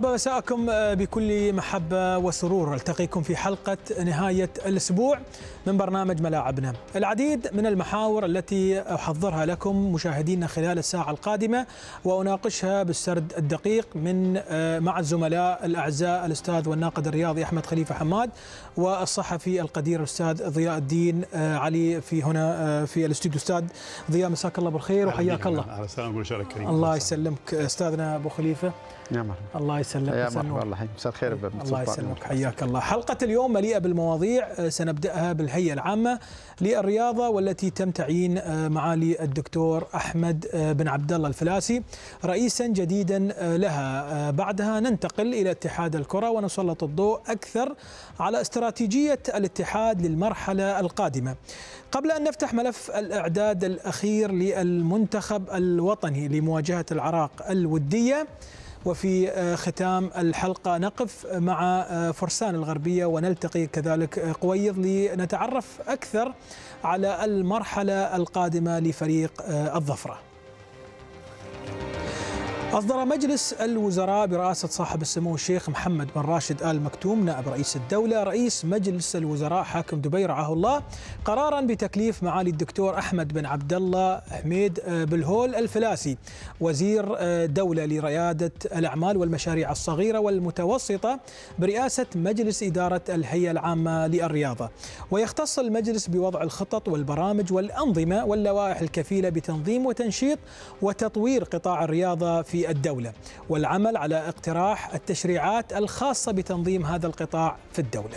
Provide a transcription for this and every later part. مرحبا، مساءكم بكل محبة وسرور. التقيكم في حلقة نهاية الأسبوع من برنامج ملاعبنا. العديد من المحاور التي أحضرها لكم مشاهدينا خلال الساعة القادمة وأناقشها بالسرد الدقيق مع الزملاء الأعزاء الأستاذ والناقد الرياضي أحمد خليفة حماد والصحفي القدير الأستاذ ضياء الدين علي في هنا في الاستوديو. أستاذ ضياء، مساك الله بالخير وحياك الله. أهلا وسهلا بمشارك كريم. الله يسلمك أستاذنا أبو خليفة. نعم. الله يسلمك. يا مرحبا. الله يحييك. مساء الخير. الله يسلمك، حياك الله. حلقة اليوم مليئة بالمواضيع سنبدأها بالهيئة العامة للرياضة والتي تم تعيين معالي الدكتور أحمد بن عبدالله الفلاسي رئيسا جديدا لها. بعدها ننتقل إلى اتحاد الكرة ونسلط الضوء أكثر على استراتيجية الاتحاد للمرحلة القادمة. قبل أن نفتح ملف الإعداد الأخير للمنتخب الوطني لمواجهة العراق الودية، وفي ختام الحلقة نقف مع فرسان الغربية ونلتقي كذلك قويض لنتعرف أكثر على المرحلة القادمة لفريق الظفرة. أصدر مجلس الوزراء برئاسة صاحب السمو الشيخ محمد بن راشد آل مكتوم نائب رئيس الدولة رئيس مجلس الوزراء حاكم دبي رعاه الله قرارا بتكليف معالي الدكتور أحمد بن عبدالله حميد بالهول الفلاسي وزير دولة لريادة الأعمال والمشاريع الصغيرة والمتوسطة برئاسة مجلس إدارة الهيئة العامة للرياضة، ويختص المجلس بوضع الخطط والبرامج والأنظمة واللوائح الكفيلة بتنظيم وتنشيط وتطوير قطاع الرياضة في الدولة والعمل على اقتراح التشريعات الخاصة بتنظيم هذا القطاع في الدولة.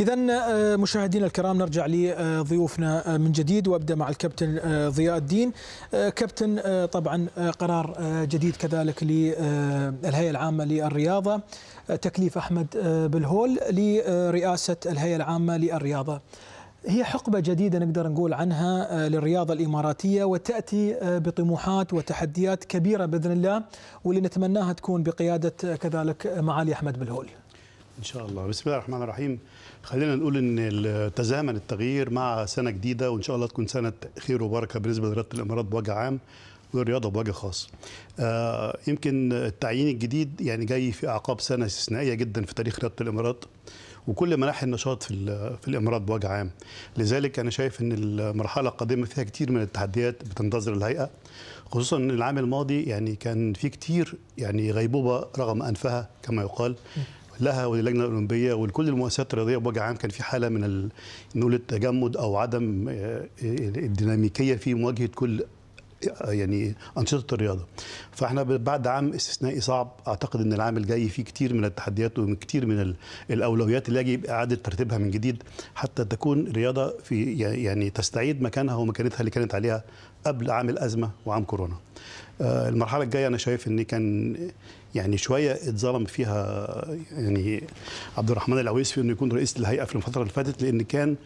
إذا مشاهدينا الكرام نرجع لضيوفنا من جديد وابدأ مع الكابتن ضياء الدين. كابتن، طبعا قرار جديد كذلك للهيئة العامة للرياضة تكليف أحمد بالهول لرئاسة الهيئة العامة للرياضة، هي حقبة جديدة نقدر نقول عنها للرياضة الإماراتية وتأتي بطموحات وتحديات كبيرة بإذن الله واللي نتمناها تكون بقيادة كذلك معالي أحمد بالهول إن شاء الله. بسم الله الرحمن الرحيم. خلينا نقول ان تزامن التغيير مع سنه جديده وان شاء الله تكون سنه خير وبركه بالنسبه لرياضه الامارات بوجه عام والرياضه بوجه خاص. يمكن التعيين الجديد يعني جاي في اعقاب سنه استثنائيه جدا في تاريخ رياضه الامارات وكل مناحي النشاط في الامارات بوجه عام، لذلك انا شايف ان المرحله القادمه فيها كتير من التحديات بتنتظر الهيئه، خصوصا ان العام الماضي يعني كان في كتير يعني غيبوبه رغم انفها كما يقال لها وللجنه الاولمبيه ولكل المؤسسات الرياضيه بوجه عام. كان في حاله من نقول التجمد او عدم الديناميكيه في مواجهه كل يعني انشطه الرياضه. فاحنا بعد عام استثنائي صعب، اعتقد ان العام الجاي فيه كتير من التحديات وكتير من الاولويات اللي يجب اعاده ترتيبها من جديد حتى تكون الرياضه في يعني تستعيد مكانها ومكانتها اللي كانت عليها قبل عام الازمه وعام كورونا. المرحله الجايه انا شايف ان كان يعني شويه اتظلم فيها يعني عبد الرحمن العويس في انه يكون رئيس الهيئه في الفتره اللي فاتت، لان كان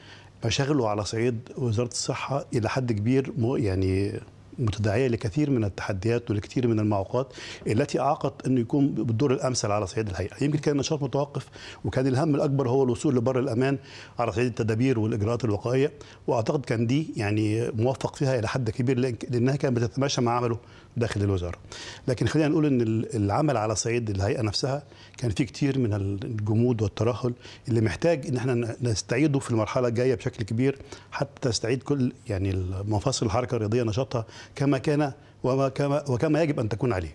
مشاغله على صعيد وزاره الصحه الى حد كبير يعني متداعيه لكثير من التحديات ولكثير من المعوقات التي اعاقت انه يكون بالدور الامثل على صعيد الهيئه. يمكن كان النشاط متوقف وكان الهم الاكبر هو الوصول لبر الامان على صعيد التدابير والاجراءات الوقائيه، واعتقد كان دي يعني موفق فيها الى حد كبير لانها كانت بتتماشى مع عمله داخل الوزاره. لكن خلينا نقول ان العمل على صعيد الهيئه نفسها كان فيه كثير من الجمود والترهل اللي محتاج ان احنا نستعيده في المرحله الجايه بشكل كبير حتى تستعيد كل يعني مفاصل الحركه الرياضيه نشاطها كما كان وكما يجب ان تكون عليه.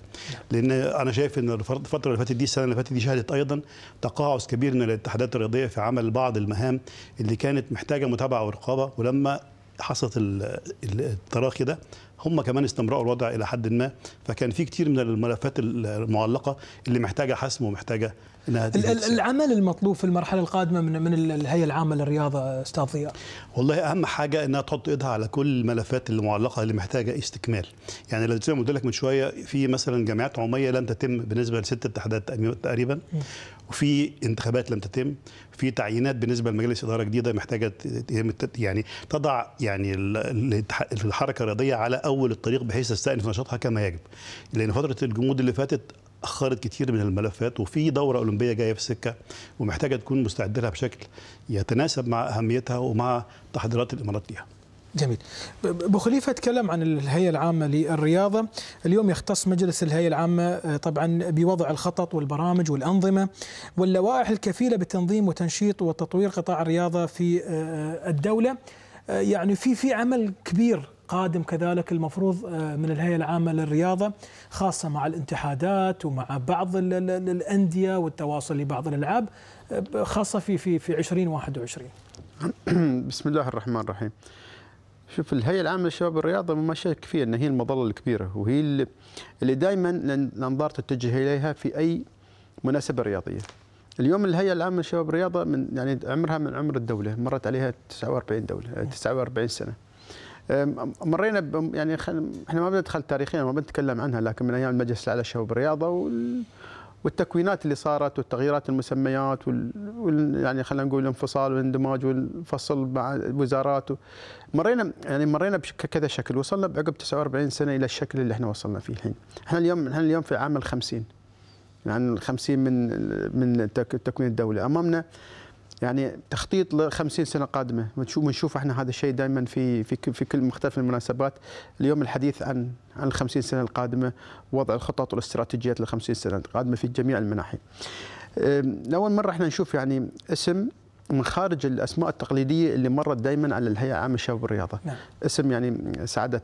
لان انا شايف ان الفتره اللي فاتت دي السنه اللي فاتت دي شهدت ايضا تقاعس كبير من الاتحادات الرياضيه في عمل بعض المهام اللي كانت محتاجه متابعه ورقابه، ولما حصلت التراخي ده هم كمان استمرأوا الوضع إلى حد ما، فكان في كتير من الملفات المعلقة اللي محتاجة حسم ومحتاجة إنها العمل المطلوب في المرحلة القادمة من الهيئة العامة للرياضة أستاذ ضياء. والله أهم حاجة إنها تحط إيدها على كل الملفات المعلقة اللي محتاجة استكمال. يعني لو زي ما قلت لك من شوية، في مثلا جامعات عمومية لم تتم بالنسبة ل6 اتحادات تقريبا، وفي انتخابات لم تتم، في تعيينات بالنسبة لمجلس إدارة جديدة محتاجة يعني تضع يعني الحركة الرياضية على أول الطريق بحيث تستأنف نشاطها كما يجب، لأن فترة الجمود اللي فاتت أخرت كتير من الملفات، وفي دورة أولمبية جاية في السكة ومحتاجة تكون مستعدة لها بشكل يتناسب مع أهميتها ومع تحضيرات الإمارات ليها. جميل. أبو خليفة تكلم عن الهيئة العامة للرياضة. اليوم يختص مجلس الهيئة العامة طبعا بوضع الخطط والبرامج والأنظمة واللوائح الكفيلة بتنظيم وتنشيط وتطوير قطاع الرياضة في الدولة. يعني في عمل كبير قادم كذلك المفروض من الهيئة العامة للرياضة، خاصة مع الاتحادات ومع بعض الأندية والتواصل لبعض الألعاب، خاصة في 2021. بسم الله الرحمن الرحيم. شوف، الهيئة العامة للشباب والرياضة مماشية كثير، ان هي المظلة الكبيرة، وهي اللي دائما الانظار تتجه اليها في اي مناسبة رياضية. اليوم الهيئة العامة للشباب والرياضة من يعني عمرها من عمر الدولة، مرت عليها 49 دولة 49 سنة. مرينا يعني احنا ما بندخل تاريخيا ما بنتكلم عنها، لكن من ايام المجلس الاعلى للشباب والرياضة والتكوينات اللي صارت والتغييرات المسميات يعني خلينا نقول الانفصال والاندماج والفصل مع الوزارات، مرينا بكذا شكل، وصلنا بعقب 49 سنه الى الشكل اللي احنا وصلنا فيه الحين. احنا اليوم في عام ال50، يعني ال50 من تكوين الدوله. امامنا يعني تخطيط ل50 سنه قادمه، ونشوف احنا هذا الشيء دائما في كل مختلف المناسبات. اليوم الحديث عن ال50 سنه القادمه، وضع الخطط والاستراتيجيات ل50 سنه القادمه في جميع المناحي. لاول مره احنا نشوف يعني اسم من خارج الاسماء التقليديه اللي مرت دائما على الهيئه العامه للشباب والرياضه. نعم. اسم يعني سعاده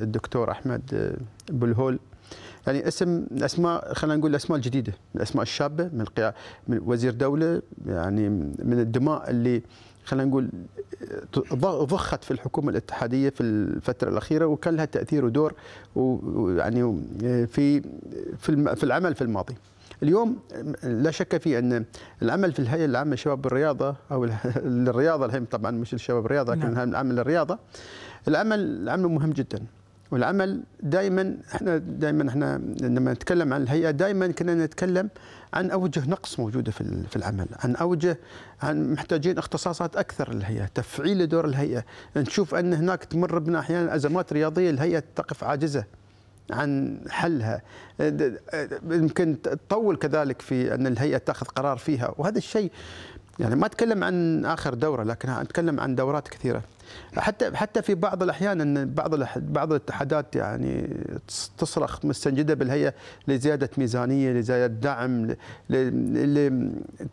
الدكتور احمد بالهول، يعني اسماء خلينا نقول الاسماء الجديده، الاسماء الشابه من وزير دوله، يعني من الدماء اللي خلينا نقول ضخت في الحكومه الاتحاديه في الفتره الاخيره، وكان لها تاثير ودور ويعني في العمل في الماضي. اليوم لا شك في ان العمل في الهيئه العامه للشباب والرياضه او للرياضه الحين، طبعا مش الشباب الرياضه، لكن نعم. العمل للرياضه، العمل مهم جدا. والعمل دائما احنا لما نتكلم عن الهيئه دائما كنا نتكلم عن اوجه نقص موجوده في العمل، عن محتاجين اختصاصات اكثر للهيئه، تفعيل دور الهيئه، نشوف ان هناك تمر بنا احيانا ازمات رياضيه الهيئه تقف عاجزه عن حلها، يمكن تطول كذلك في ان الهيئه تاخذ قرار فيها، وهذا الشيء يعني ما اتكلم عن اخر دوره، لكن اتكلم عن دورات كثيره. حتى في بعض الاحيان ان بعض الاتحادات يعني تصرخ مستنجده بالهيئه لزياده ميزانيه، لزياده دعم،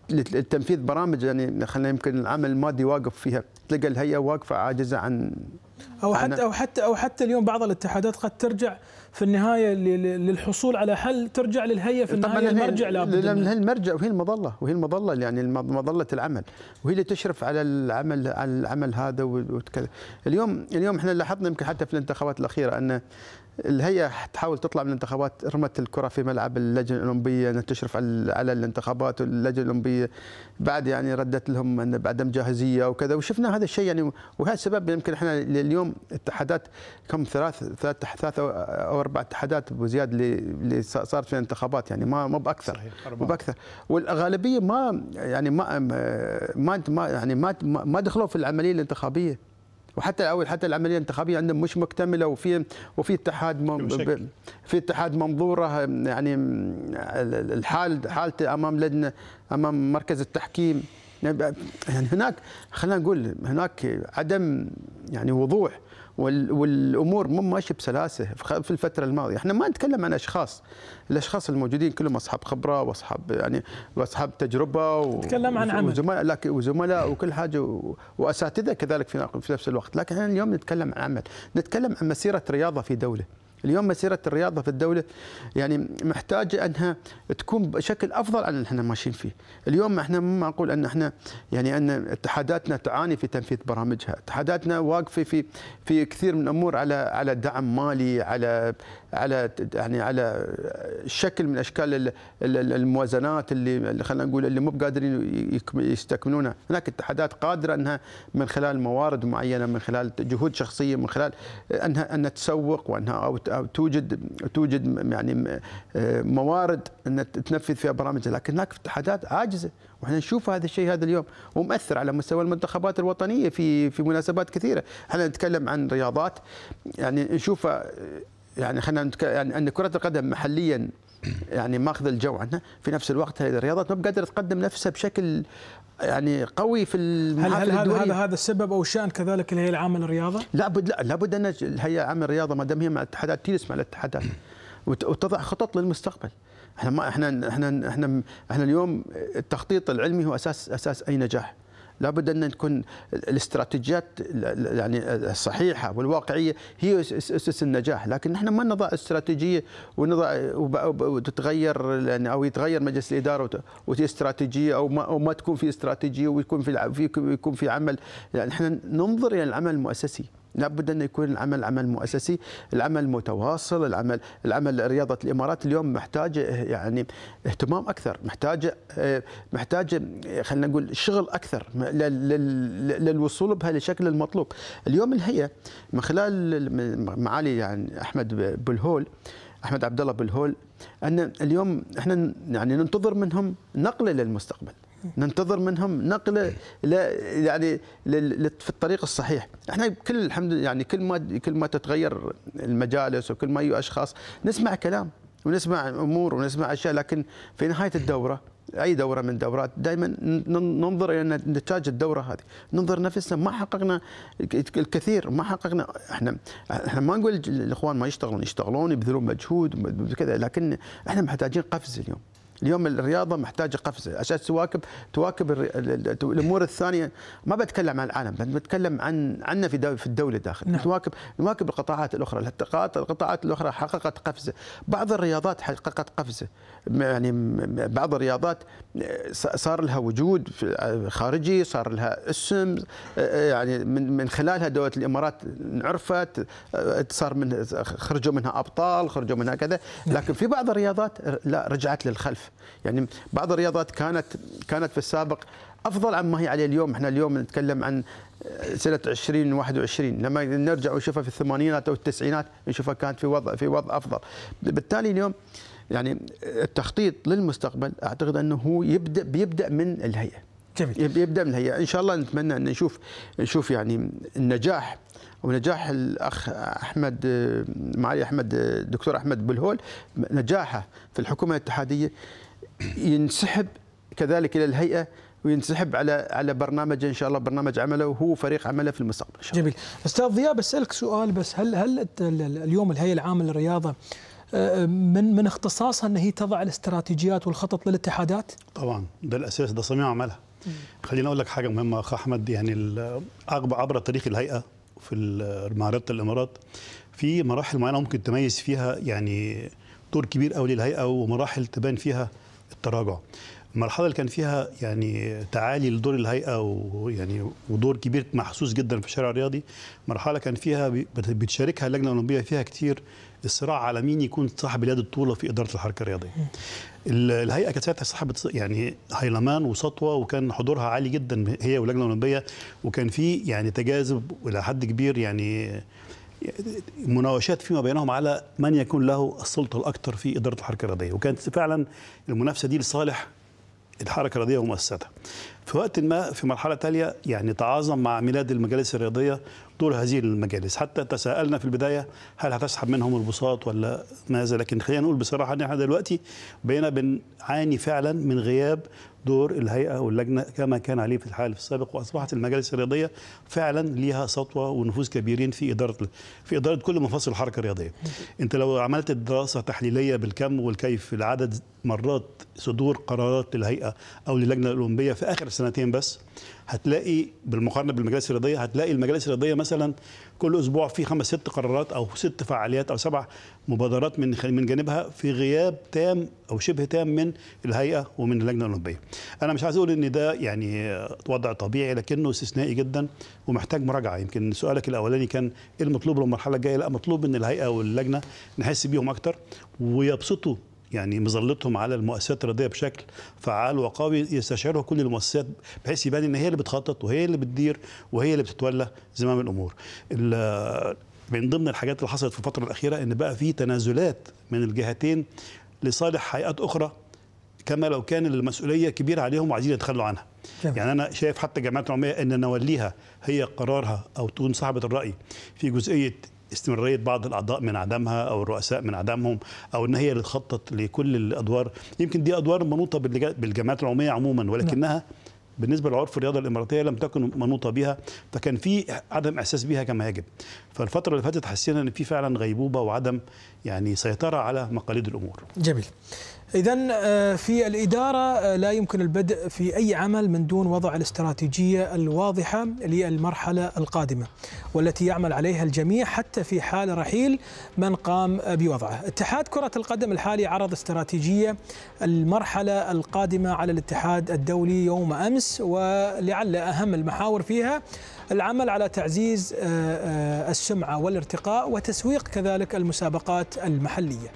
لتنفيذ برامج يعني خلينا يمكن العمل المادي واقف فيها، تلقى الهيئه واقفه عاجزه عن او حتى اليوم بعض الاتحادات قد ترجع في النهايه للحصول على حل، ترجع للهيئه في النهايه المرجع لابد منه. المرجع وهي المظله، يعني مظله العمل، وهي اللي تشرف على العمل هذا وكذا. اليوم احنا لاحظنا يمكن حتى في الانتخابات الاخيره ان الهيئه تحاول تطلع من الانتخابات، رمت الكره في ملعب اللجنه الاولمبيه، انها تشرف على الانتخابات، واللجنه الاولمبيه بعد يعني ردت لهم ان بعدم جاهزيه وكذا، وشفنا هذا الشيء يعني، وهذا السبب يمكن احنا اليوم اتحادات كم ثلاث او 4 اتحادات وزياد اللي صارت في الانتخابات، يعني ما باكثر، والغالبيه ما دخلوا في العمليه الانتقابيه، وحتى العمليه الانتخابيه عندهم مش مكتمله، وفي اتحاد منظوره يعني حالته امام لجنه، امام مركز التحكيم، يعني هناك خلينا نقول هناك عدم يعني وضوح، والامور مو ماشيه بسلاسه في الفتره الماضيه. احنا ما نتكلم عن اشخاص، الاشخاص الموجودين كلهم اصحاب خبره واصحاب يعني واصحاب تجربه، نتكلم عن عمل وزملاء وكل حاجه، واساتذه كذلك في نفس الوقت، لكن احنا اليوم نتكلم عن عمل، نتكلم عن مسيره رياضه في دوله، اليوم مسيرة الرياضة في الدولة يعني محتاجة أنها تكون بشكل أفضل عن اللي احنا ماشيين فيه. اليوم احنا ما أقول أن احنا يعني أن اتحاداتنا تعاني في تنفيذ برامجها، اتحاداتنا واقفة في كثير من الأمور على دعم مالي، على يعني على شكل من أشكال الموازنات اللي خلينا نقول اللي مو بقادرين يستكملونها. هناك اتحادات قادرة أنها من خلال موارد معينة، من خلال جهود شخصية، من خلال أنها تسوق وأنها أو توجد يعني موارد أن تنفذ فيها برامجها، لكن هناك اتحادات عاجزة، واحنا نشوف هذا الشيء هذا اليوم ومؤثر على مستوى المنتخبات الوطنية في مناسبات كثيرة. احنا نتكلم عن رياضات يعني نشوفها يعني خلينا يعني أن كرة القدم محليا يعني ماخذ الجو عندنا، في نفس الوقت هذه الرياضات ما بقدر تقدم نفسها بشكل يعني قوي في المحافل الدولية. هل هذا السبب او شأن كذلك الهيئة العامة للرياضة؟ لا بد ان الهيئة العامة للرياضة ما دام هي مع الاتحادات تجلس مع الاتحادات وتضع خطط للمستقبل. احنا ما احنا احنا احنا احنا اليوم التخطيط العلمي هو اساس اي نجاح. لابد ان تكون الاستراتيجيات يعني الصحيحه والواقعيه هي اسس النجاح، لكن نحن ما نضع استراتيجيه وتتغير يعني او يتغير مجلس الاداره وتي استراتيجيه او ما تكون في استراتيجيه ويكون يكون في عمل. يعني نحن ننظر الى يعني العمل المؤسسي، لابد ان يكون العمل عمل مؤسسي، العمل متواصل، العمل رياضه الامارات اليوم محتاجه يعني اهتمام اكثر، محتاجه خلينا نقول شغل اكثر للوصول بها لشكل المطلوب. اليوم الهيئه من خلال معالي يعني أحمد عبدالله بالهول ان اليوم احنا يعني ننتظر منهم نقله للمستقبل، ننتظر منهم نقله يعني في الطريق الصحيح. احنا كل الحمد يعني كل ما تتغير المجالس وكل ما يجوا اشخاص نسمع كلام ونسمع امور ونسمع اشياء، لكن في نهايه الدوره اي دوره من دورات دائما ننظر الى نتاج الدوره هذه، ننظر نفسنا ما حققنا الكثير، ما حققنا. احنا ما نقول الاخوان ما يشتغلون يبذلون مجهود كذا، لكن احنا محتاجين قفز اليوم. اليوم الرياضه محتاجه قفزه عشان تواكب الامور الثانيه. ما بتكلم عن العالم، بتكلم عنا في الدوله داخل. نعم. نواكب القطاعات الاخرى، القطاعات الاخرى حققت قفزه، بعض الرياضات حققت قفزه، يعني بعض الرياضات صار لها وجود خارجي، صار لها اسم، يعني من خلالها دوله الامارات انعرفت، صار من خرجوا منها ابطال، خرجوا منها كذا، لكن في بعض الرياضات لا رجعت للخلف. يعني بعض الرياضات كانت في السابق افضل عما هي عليه اليوم. احنا اليوم نتكلم عن سنه 2021، لما نرجع ونشوفها في الثمانينات او التسعينات نشوفها كانت في وضع افضل. بالتالي اليوم يعني التخطيط للمستقبل اعتقد انه هو يبدا من الهيئه. جميل. يبدا من الهيئه، ان شاء الله نتمنى ان نشوف يعني النجاح ونجاح الاخ معالي الدكتور أحمد بالهول، نجاحه في الحكومه الاتحاديه ينسحب كذلك الى الهيئه وينسحب على برنامج ان شاء الله، برنامج عمله وهو فريق عمله في المستقبل ان شاء الله. جميل. استاذ ضياء بسالك سؤال بس، هل اليوم الهيئه العامه للرياضه من اختصاصها ان هي تضع الاستراتيجيات والخطط للاتحادات؟ طبعا ده الاساس، ده صميم عملها. خليني اقول لك حاجه مهمه اخ احمد، يعني عبر تاريخ الهيئه في مع رياضه الامارات في مراحل معينه ممكن تميز فيها يعني دور كبير قوي للهيئه، ومراحل تبان فيها التراجع. المرحله اللي كان فيها يعني تعالي لدور الهيئه ويعني ودور كبير محسوس جدا في الشارع الرياضي، مرحله كان فيها بتشاركها اللجنه الاولمبيه فيها كتير الصراع على مين يكون صاحب اليد الطولة في إدارة الحركة الرياضية. الهيئة كانت ساعتها صاحبة يعني هيلمان وسطوة، وكان حضورها عالي جدا هي واللجنة الأولمبية، وكان في يعني تجاذب إلى حد كبير، يعني مناوشات فيما بينهم على من يكون له السلطة الأكثر في إدارة الحركة الرياضية، وكانت فعلا المنافسة دي لصالح الحركة الرياضية ومؤسساتها. في وقت ما في مرحلة تالية يعني تعاظم مع ميلاد المجالس الرياضية دور هذه المجالس، حتى تساءلنا في البداية هل هتسحب منهم البساط ولا ماذا، لكن خلينا نقول بصراحة ان احنا دلوقتي بقينا بنعاني فعلا من غياب دور الهيئة واللجنة كما كان عليه في الحال في السابق، وأصبحت المجالس الرياضية فعلا ليها سطوة ونفوذ كبيرين في إدارة كل منفصل حركة رياضية. أنت لو عملت دراسة تحليلية بالكم والكيف لعدد مرات صدور قرارات للهيئة أو للجنة الأولمبية في آخر سنتين بس، هتلاقي بالمقارنة بالمجالس الرياضية، هتلاقي المجالس الرياضية مثلا كل أسبوع في 5-6 قرارات أو 6 فعاليات أو 7 مبادرات من جانبها، في غياب تام أو شبه تام من الهيئة ومن اللجنة الأولمبية. أنا مش عايز أقول إن ده يعني وضع طبيعي، لكنه استثنائي جدا ومحتاج مراجعة. يمكن سؤالك الأولاني كان إيه المطلوب للمرحلة الجاية؟ لا، مطلوب من الهيئة واللجنة نحس بيهم أكتر ويبسطوا يعني مظلتهم على المؤسسات الرياضيه بشكل فعال وقوي، يستشعرها كل المؤسسات بحيث يبان ان هي اللي بتخطط وهي اللي بتدير وهي اللي بتتولى زمام الامور. من ضمن الحاجات اللي حصلت في الفتره الاخيره ان بقى في تنازلات من الجهتين لصالح هيئات اخرى، كما لو كان المسؤوليه كبيره عليهم وعايزين يتخلوا عنها. يعني انا شايف حتى الجمعيات العموميه ان نوليها هي قرارها او تكون صاحبه الراي في جزئيه استمرارية بعض الأعضاء من عدمها أو الرؤساء من عدمهم، أو إن هي اللي تخطط لكل الأدوار. يمكن دي أدوار منوطة بالجمعيات العمومية عموما، ولكنها بالنسبة لعرف الرياضة الإماراتية لم تكن منوطة بها، فكان في عدم إحساس بها كما يجب. فالفترة اللي فاتت حسينا إن في فعلا غيبوبة وعدم يعني سيطرة على مقاليد الأمور. جميل. إذن في الإدارة لا يمكن البدء في أي عمل من دون وضع الاستراتيجية الواضحة للمرحلة القادمة، والتي يعمل عليها الجميع حتى في حال رحيل من قام بوضعه. اتحاد كرة القدم الحالي عرض استراتيجية المرحلة القادمة على الاتحاد الدولي يوم أمس، ولعل أهم المحاور فيها العمل على تعزيز السمعة والارتقاء وتسويق كذلك المسابقات المحلية.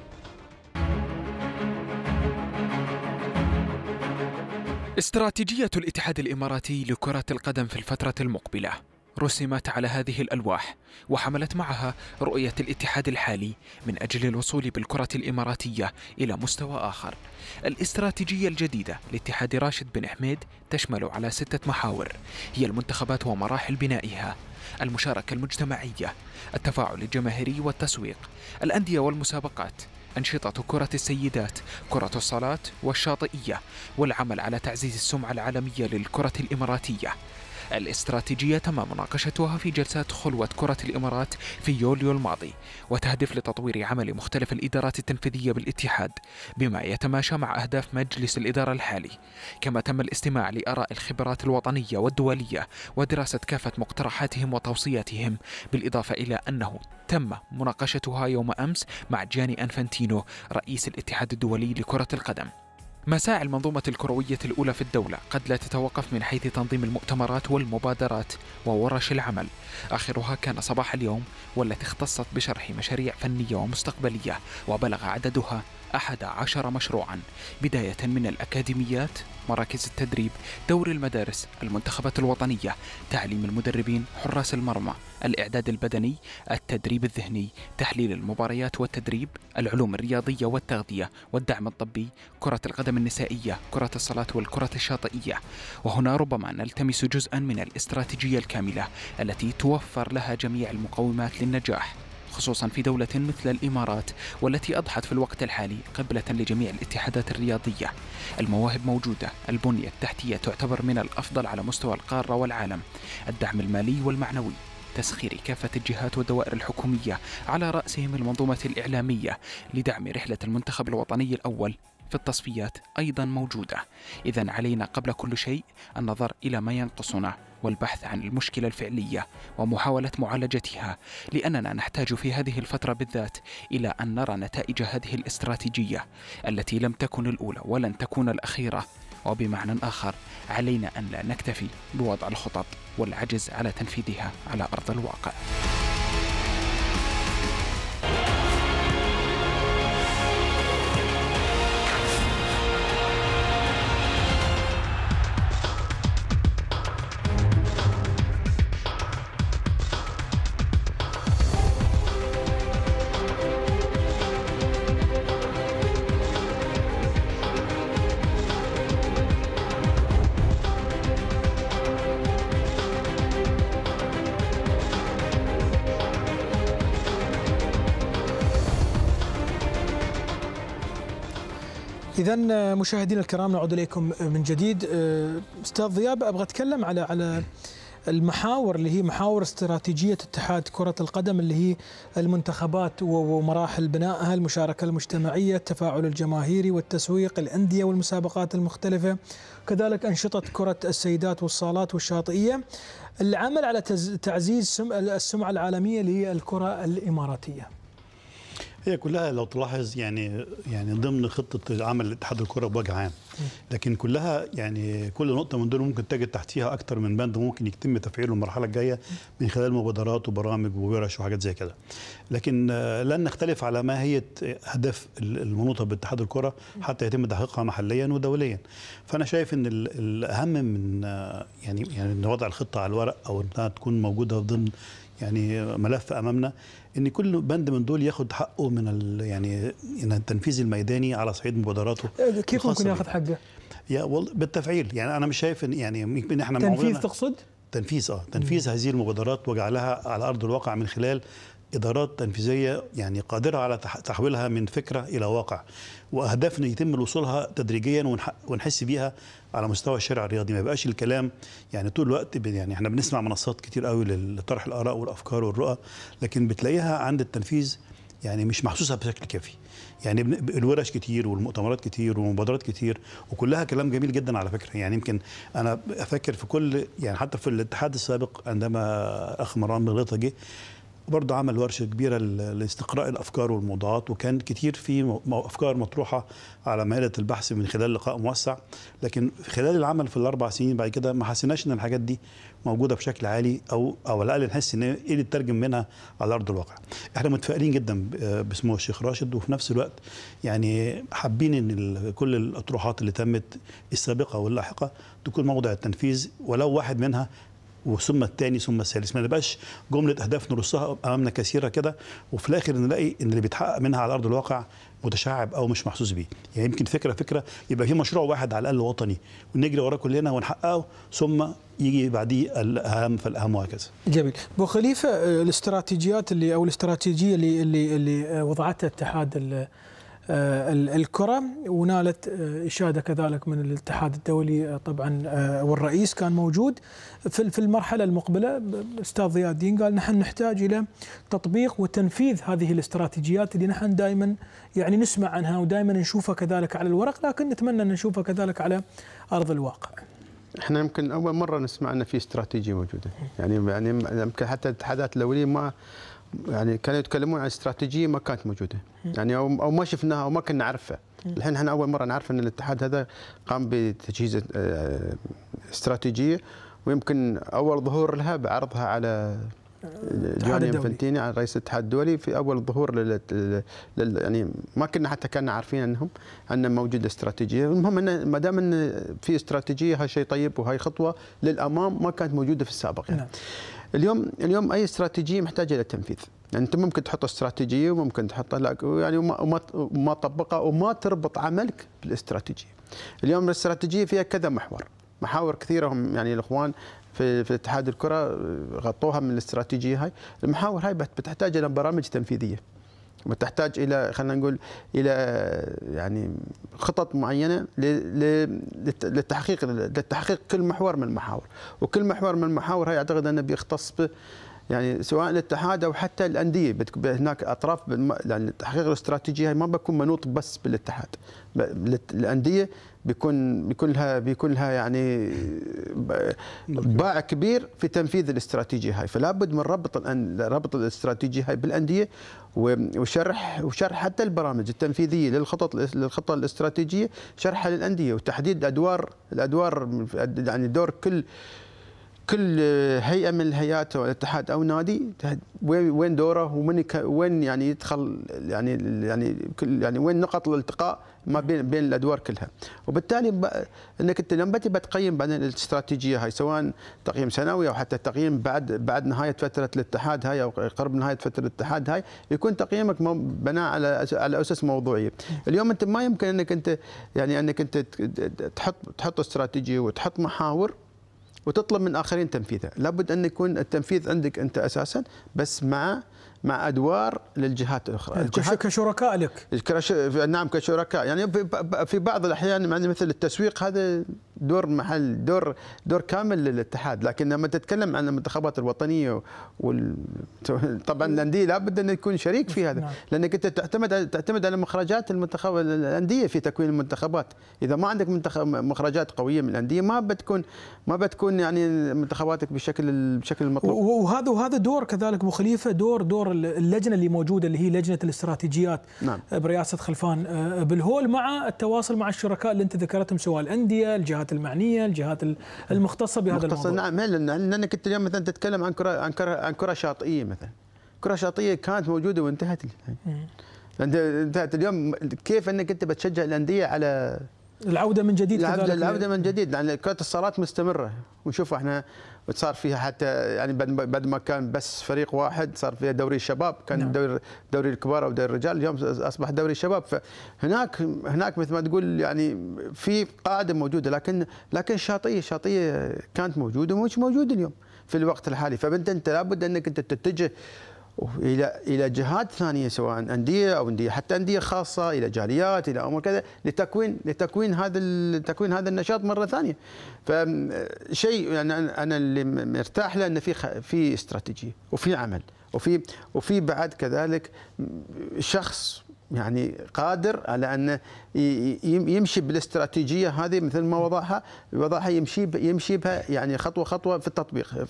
استراتيجية الاتحاد الإماراتي لكرة القدم في الفترة المقبلة رسمت على هذه الألواح، وحملت معها رؤية الاتحاد الحالي من أجل الوصول بالكرة الإماراتية إلى مستوى آخر. الاستراتيجية الجديدة لاتحاد راشد بن إحميد تشمل على 6 محاور، هي المنتخبات ومراحل بنائها، المشاركة المجتمعية، التفاعل الجماهيري والتسويق، الأندية والمسابقات، أنشطة كرة السيدات، كرة الصالات والشاطئية، والعمل على تعزيز السمعة العالمية للكرة الإماراتية. الاستراتيجية تم مناقشتها في جلسات خلوة كرة الإمارات في يوليو الماضي، وتهدف لتطوير عمل مختلف الإدارات التنفيذية بالاتحاد بما يتماشى مع أهداف مجلس الإدارة الحالي، كما تم الاستماع لآراء الخبرات الوطنية والدولية ودراسة كافة مقترحاتهم وتوصياتهم، بالإضافة إلى أنه تم مناقشتها يوم أمس مع جياني إنفانتينو رئيس الاتحاد الدولي لكرة القدم. مساعي المنظومة الكروية الأولى في الدولة قد لا تتوقف من حيث تنظيم المؤتمرات والمبادرات وورش العمل، آخرها كان صباح اليوم، والتي اختصت بشرح مشاريع فنية ومستقبلية وبلغ عددها 11 مشروعا، بداية من الأكاديميات، مراكز التدريب، دور المدارس، المنتخبات الوطنية، تعليم المدربين، حراس المرمى، الإعداد البدني، التدريب الذهني، تحليل المباريات والتدريب، العلوم الرياضية والتغذية والدعم الطبي، كرة القدم النسائية، كرة الصالة والكرة الشاطئية. وهنا ربما نلتمس جزءا من الاستراتيجية الكاملة التي توفر لها جميع المقومات للنجاح، خصوصا في دولة مثل الإمارات والتي أضحت في الوقت الحالي قبلة لجميع الاتحادات الرياضية. المواهب موجودة، البنية التحتية تعتبر من الأفضل على مستوى القارة والعالم، الدعم المالي والمعنوي، تسخير كافة الجهات والدوائر الحكومية على رأسهم المنظومة الإعلامية لدعم رحلة المنتخب الوطني الأول في التصفيات أيضا موجودة. إذن علينا قبل كل شيء النظر إلى ما ينقصنا والبحث عن المشكلة الفعلية ومحاولة معالجتها، لأننا نحتاج في هذه الفترة بالذات إلى أن نرى نتائج هذه الاستراتيجية التي لم تكن الأولى ولن تكون الأخيرة. وبمعنى آخر، علينا أن لا نكتفي بوضع الخطط والعجز على تنفيذها على أرض الواقع. إذا مشاهدينا الكرام نعود إليكم من جديد. أستاذ ضياء، أبغى أتكلم على المحاور اللي هي محاور استراتيجية اتحاد كرة القدم، اللي هي المنتخبات ومراحل بنائها، المشاركة المجتمعية، التفاعل الجماهيري والتسويق، الأندية والمسابقات المختلفة، كذلك أنشطة كرة السيدات والصالات والشاطئية، العمل على تعزيز السمعة العالمية للكرة الإماراتية. هي كلها لو تلاحظ يعني ضمن خطه عمل اتحاد الكره بوجه عام، لكن كلها يعني كل نقطه من دول ممكن تجد تحتيها اكثر من بند ممكن يتم تفعيله المرحله الجايه من خلال مبادرات وبرامج وورش وحاجات زي كده. لكن لن نختلف على ماهيه اهداف المنوطه باتحاد الكره حتى يتم تحقيقها محليا ودوليا. فانا شايف ان الاهم من يعني ان وضع الخطه على الورق او انها تكون موجوده ضمن يعني ملف امامنا، ان كل بند من دول ياخد حقه من ان التنفيذ الميداني على صعيد مبادراته. كيف ممكن ياخد حقه؟ يا والله بالتفعيل، يعني انا مش شايف ان يمكن احنا تنفيذ، تقصد؟ تنفيذ تنفيذ هذه المبادرات وجعلها على ارض الواقع من خلال إدارات تنفيذية قادرة على تحويلها من فكرة إلى واقع، وأهداف يتم وصولها تدريجيا ونحس بيها على مستوى الشارع الرياضي. ما يبقاش الكلام طول الوقت، احنا بنسمع منصات كتير قوي لطرح الآراء والأفكار والرؤى، لكن بتلاقيها عند التنفيذ مش محسوسة بشكل كافي. الورش كتير والمؤتمرات كتير والمبادرات كتير وكلها كلام جميل جدا على فكرة. يمكن أنا أفكر في كل حتى في الاتحاد السابق عندما أخ مروان بن غطيطة جه برضه عمل ورشه كبيره لاستقراء الافكار والموضوعات، وكان كتير في افكار مطروحه على مائده البحث من خلال لقاء موسع، لكن خلال العمل في ال4 سنين بعد كده ما حسيناش ان الحاجات دي موجوده بشكل عالي او على الاقل نحس ان ايه اللي تترجم منها على ارض الواقع. احنا متفائلين جدا بسمو الشيخ راشد، وفي نفس الوقت حابين ان كل الاطروحات اللي تمت السابقه واللاحقه تكون موضع التنفيذ، ولو واحد منها وثم الثاني ثم الثالث. ما نبقاش جمله اهداف نرصها امامنا كثيره كده وفي الاخر نلاقي ان اللي بيتحقق منها على ارض الواقع متشعب او مش محسوس بيه. يمكن فكره يبقى في مشروع واحد على الاقل وطني ونجري وراه كلنا ونحققه، ثم يجي بعديه الاهم فالاهم وهكذا. جميل. ابو خليفه، الاستراتيجيات اللي او الاستراتيجيه اللي وضعتها اتحاد الكرة ونالت إشادة كذلك من الاتحاد الدولي طبعا، والرئيس كان موجود في المرحلة المقبلة. أستاذ ضياء الدين قال نحن نحتاج إلى تطبيق وتنفيذ هذه الاستراتيجيات اللي نحن دائما نسمع عنها ودائما نشوفها كذلك على الورق، لكن نتمنى أن نشوفها كذلك على أرض الواقع. احنا يمكن أول مرة نسمع أن في استراتيجية موجودة، يعني يمكن حتى الاتحادات الدولية ما كانوا يتكلمون عن استراتيجيه ما كانت موجوده، او ما شفناها او ما كنا نعرفها. الحين احنا اول مره نعرف ان الاتحاد هذا قام بتجهيز استراتيجيه، ويمكن اول ظهور لها بعرضها على جياني إنفانتينو على رئيس الاتحاد الدولي في اول ظهور ما كنا حتى كنا عارفين ان موجوده استراتيجيه. المهم ان ما دام ان في استراتيجيه هاي شيء طيب وهي خطوه للامام ما كانت موجوده في السابق. نعم. اليوم اي استراتيجيه محتاجه الى تنفيذ، انت ممكن تحط استراتيجيه وممكن تحطها وما تطبقها وما تربط عملك بالاستراتيجيه. اليوم الاستراتيجيه فيها كذا محاور كثيره، هم الاخوان في اتحاد الكره غطوها من الاستراتيجيه هاي، المحاور هاي بتحتاج الى برامج تنفيذيه، بتحتاج الى خلينا نقول الى خطط معينه للتحقيق كل محور من المحاور، وكل محور من المحاور هاي اعتقد انه بيختص به سواء الاتحاد او حتى الانديه. هناك اطراف تحقيق الاستراتيجيه هاي ما بيكون منوط بس بالاتحاد، الانديه بيكون لها باع كبير في تنفيذ الاستراتيجيه هاي، فلا بد من ربط الاستراتيجيه هاي بالانديه وشرح حتى البرامج التنفيذيه للخطه الاستراتيجيه، شرحها للانديه وتحديد الادوار دور كل هيئه من الهيئات او الاتحاد او نادي وين دوره وين يدخل وين نقط الالتقاء ما بين الادوار كلها. وبالتالي انك انت لما تبى تقيم بعدين الاستراتيجيه هاي سواء تقييم سنوي او حتى تقييم بعد نهايه فتره الاتحاد هاي او قرب نهايه فتره الاتحاد هاي، يكون تقييمك بناء على اسس موضوعيه. اليوم انت ما يمكن انك انت تحط استراتيجيه وتحط محاور وتطلب من اخرين تنفيذها، لابد ان يكون التنفيذ عندك انت اساسا بس مع مع ادوار للجهات الاخرى. الجهات كشركاء لك. نعم كشركاء، يعني في بعض الاحيان مثل التسويق هذا دور محل دور كامل للاتحاد، لكن لما تتكلم عن المنتخبات الوطنيه طبعا الانديه لابد ان يكون شريك في هذا، لانك انت تعتمد على مخرجات المنتخب الانديه في تكوين المنتخبات، اذا ما عندك مخرجات قويه من الانديه ما بتكون يعني منتخباتك بشكل المطلوب. وهذا دور كذلك ابو خليفه، دور اللجنه اللي موجوده اللي هي لجنه الاستراتيجيات، نعم، برئاسه خلفان بالهول، مع التواصل مع الشركاء اللي انت ذكرتهم سواء الانديه، الجهات المعنيه، الجهات المختصه بهذا الموضوع. نعم، لانك انت اليوم مثلا تتكلم عن كره شاطئيه، مثلا كره شاطئيه كانت موجوده وانتهت. انتهت اليوم، كيف انك انت بتشجع الانديه على العوده من جديد؟ العوده من جديد، يعني كره الصالات مستمره، ونشوف احنا صار فيها حتى يعني بعد ما كان بس فريق واحد صار فيها دوري الشباب، كان نعم. دوري الكبار او دوري الرجال، اليوم اصبح دوري الشباب، فهناك مثل ما تقول يعني في قاعده موجوده، لكن شاطئيه كانت موجوده ومش موجوده اليوم في الوقت الحالي، فانت لابد انك انت تتجه الى جهات ثانيه، سواء انديه او انديه حتى انديه خاصه، الى جاليات، الى امور كذا، لتكوين هذا النشاط مره ثانيه. فشيء يعني انا اللي مرتاح له ان في استراتيجيه وفي عمل وفي بعد كذلك شخص يعني قادر على ان يمشي بالاستراتيجيه هذه مثل ما وضعها يمشي بها يعني خطوه في التطبيق،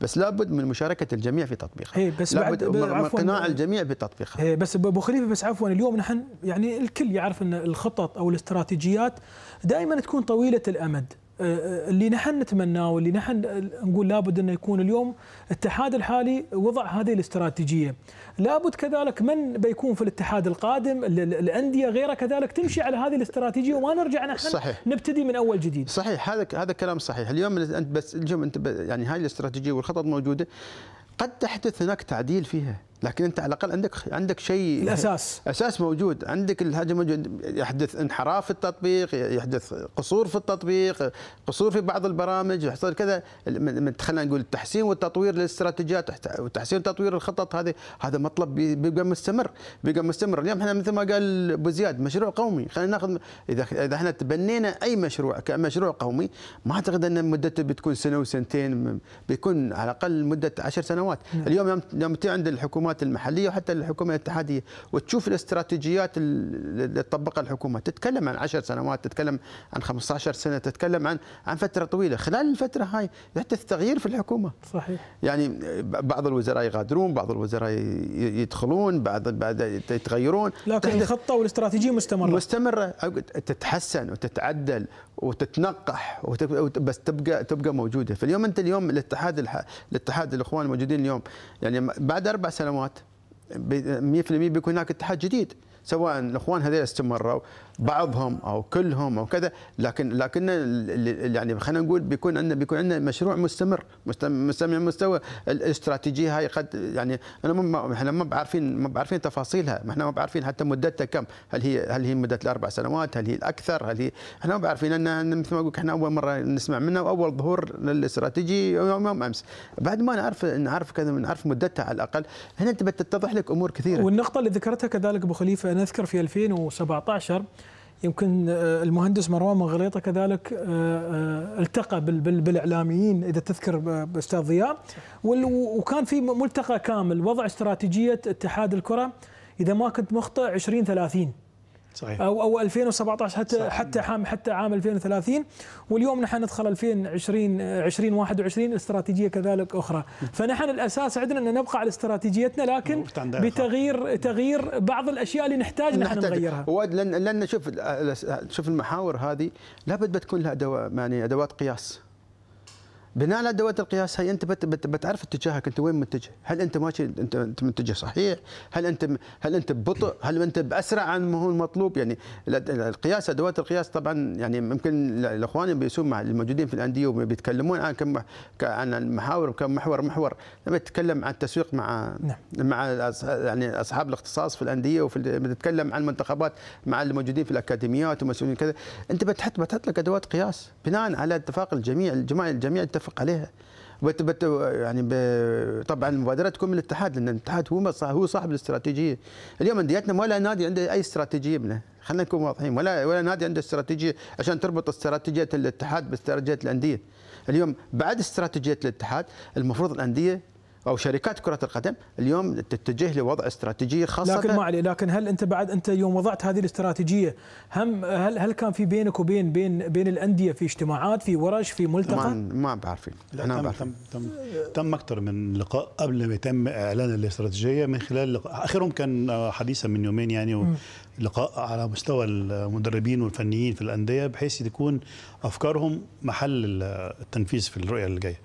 بس لابد من مشاركه الجميع في تطبيقها، بس لابد من قناع الجميع بتطبيقها. بس ابو خليفه، بس عفوا، اليوم نحن يعني الكل يعرف ان الخطط او الاستراتيجيات دائما تكون طويله الامد، اللي نحن نتمناه واللي نحن نقول لابد انه يكون اليوم الاتحاد الحالي وضع هذه الاستراتيجيه، لابد كذلك من بيكون في الاتحاد القادم، الانديه غيرها كذلك تمشي على هذه الاستراتيجيه، وما نرجع نحن صحيح. نبتدي من اول جديد. صحيح، هذا كلام صحيح. اليوم انت بس يعني هاي الاستراتيجيه والخطط موجوده، قد تحدث هناك تعديل فيها، لكن انت على الاقل عندك شيء، الاساس موجود، عندك الهجم موجود، يحدث انحراف في التطبيق، يحدث قصور في التطبيق، قصور في بعض البرامج، يحصل كذا، خلينا نقول التحسين والتطوير للاستراتيجيات وتحسين وتطوير الخطط هذه، هذا مطلب بيبقى مستمر. اليوم احنا مثل ما قال ابو زياد مشروع قومي، خلينا ناخذ، اذا احنا تبنينا اي مشروع كمشروع قومي، ما اعتقد ان مدته بتكون سنه وسنتين، بيكون على الاقل مده 10 سنوات. اليوم لما تي عند الحكومات المحليه وحتى الحكومه الاتحاديه وتشوف الاستراتيجيات اللي تطبقها الحكومه، تتكلم عن 10 سنوات، تتكلم عن 15 سنه، تتكلم عن فتره طويله، خلال الفتره هاي يحدث تغيير في الحكومه. صحيح. يعني بعض الوزراء يغادرون، بعض الوزراء يدخلون، بعض يتغيرون، لكن الخطه والاستراتيجيه مستمره، تتحسن وتتعدل وتتنقح بس تبقى موجوده. فاليوم انت اليوم الاتحاد الاخوان الموجودين اليوم يعني بعد 4 سنوات 100% بيكون هناك اتحاد جديد، سواء الاخوان هذول استمروا بعضهم او كلهم او كذا، لكن يعني خلينا نقول بيكون عندنا مشروع مستمر مستوى الاستراتيجيه هاي. قد يعني احنا ما بعرفين تفاصيلها، احنا ما بعرفين حتى مدتها كم، هل هي مده 4 سنوات، هل هي الاكثر، احنا ما بعرفين، لان مثل ما اقول احنا اول مره نسمع منها، واول ظهور للاستراتيجيه يوم امس، بعد ما نعرف كذا، نعرف مدتها على الاقل، هنا انت بتتضح لك امور كثيره. والنقطه اللي ذكرتها كذلك ابو خليفه، أنا أذكر في 2017 يمكن المهندس مروان بن غطيطة كذلك التقى بالإعلاميين، إذا تذكر أستاذ ضياء، وكان في ملتقى كامل وضع استراتيجية اتحاد الكرة، إذا ما كنت مخطئ 2030 صحيح. أو 2017 حتى صحيح. حتى عام 2030، واليوم نحن ندخل 2020 2021، الاستراتيجية كذلك أخرى. فنحن الأساس عندنا أن نبقى على استراتيجيتنا، لكن بتغيير بعض الأشياء اللي نحتاج نغيرها. لأن شوف المحاور هذه لابد بتكون لها أدوات قياس، بناء على ادوات القياس هي انت بتعرف اتجاهك، انت وين متجه؟ هل انت ماشي انت متجه صحيح؟ هل انت ببطء؟ هل انت باسرع عن ما هو المطلوب؟ يعني القياس، ادوات القياس طبعا، يعني ممكن الاخوان بيسون مع الموجودين في الانديه وبيتكلمون عن عن المحاور وكم محور، لما تتكلم عن التسويق مع يعني اصحاب الاختصاص في الانديه، بتتكلم عن المنتخبات مع الموجودين في الاكاديميات ومسؤولين كذا، انت بتحط لك ادوات قياس بناء على اتفاق الجميع الجماعه الجميع عليها، يعني طبعا المبادره تكون من الاتحاد، لان الاتحاد هو صاحب الاستراتيجيه. اليوم انديتنا ولا نادي عنده اي استراتيجيه منه، خلينا نكون واضحين، ولا نادي عنده استراتيجيه عشان تربط استراتيجيه الاتحاد باستراتيجيه الانديه. اليوم بعد استراتيجيه الاتحاد المفروض الانديه أو شركات كرة القدم اليوم تتجه لوضع استراتيجية خاصة. لكن هل أنت بعد يوم وضعت هذه الاستراتيجية هل كان في بينك وبين بين الأندية في اجتماعات، في ورش، في ملتقى؟ ما بعرفين. تم أكثر من لقاء قبل ما يتم إعلان الاستراتيجية، من خلال لقاء آخرهم كان حديثا من يومين، يعني لقاء على مستوى المدربين والفنيين في الأندية بحيث تكون أفكارهم محل التنفيذ في الرؤية اللي جاية.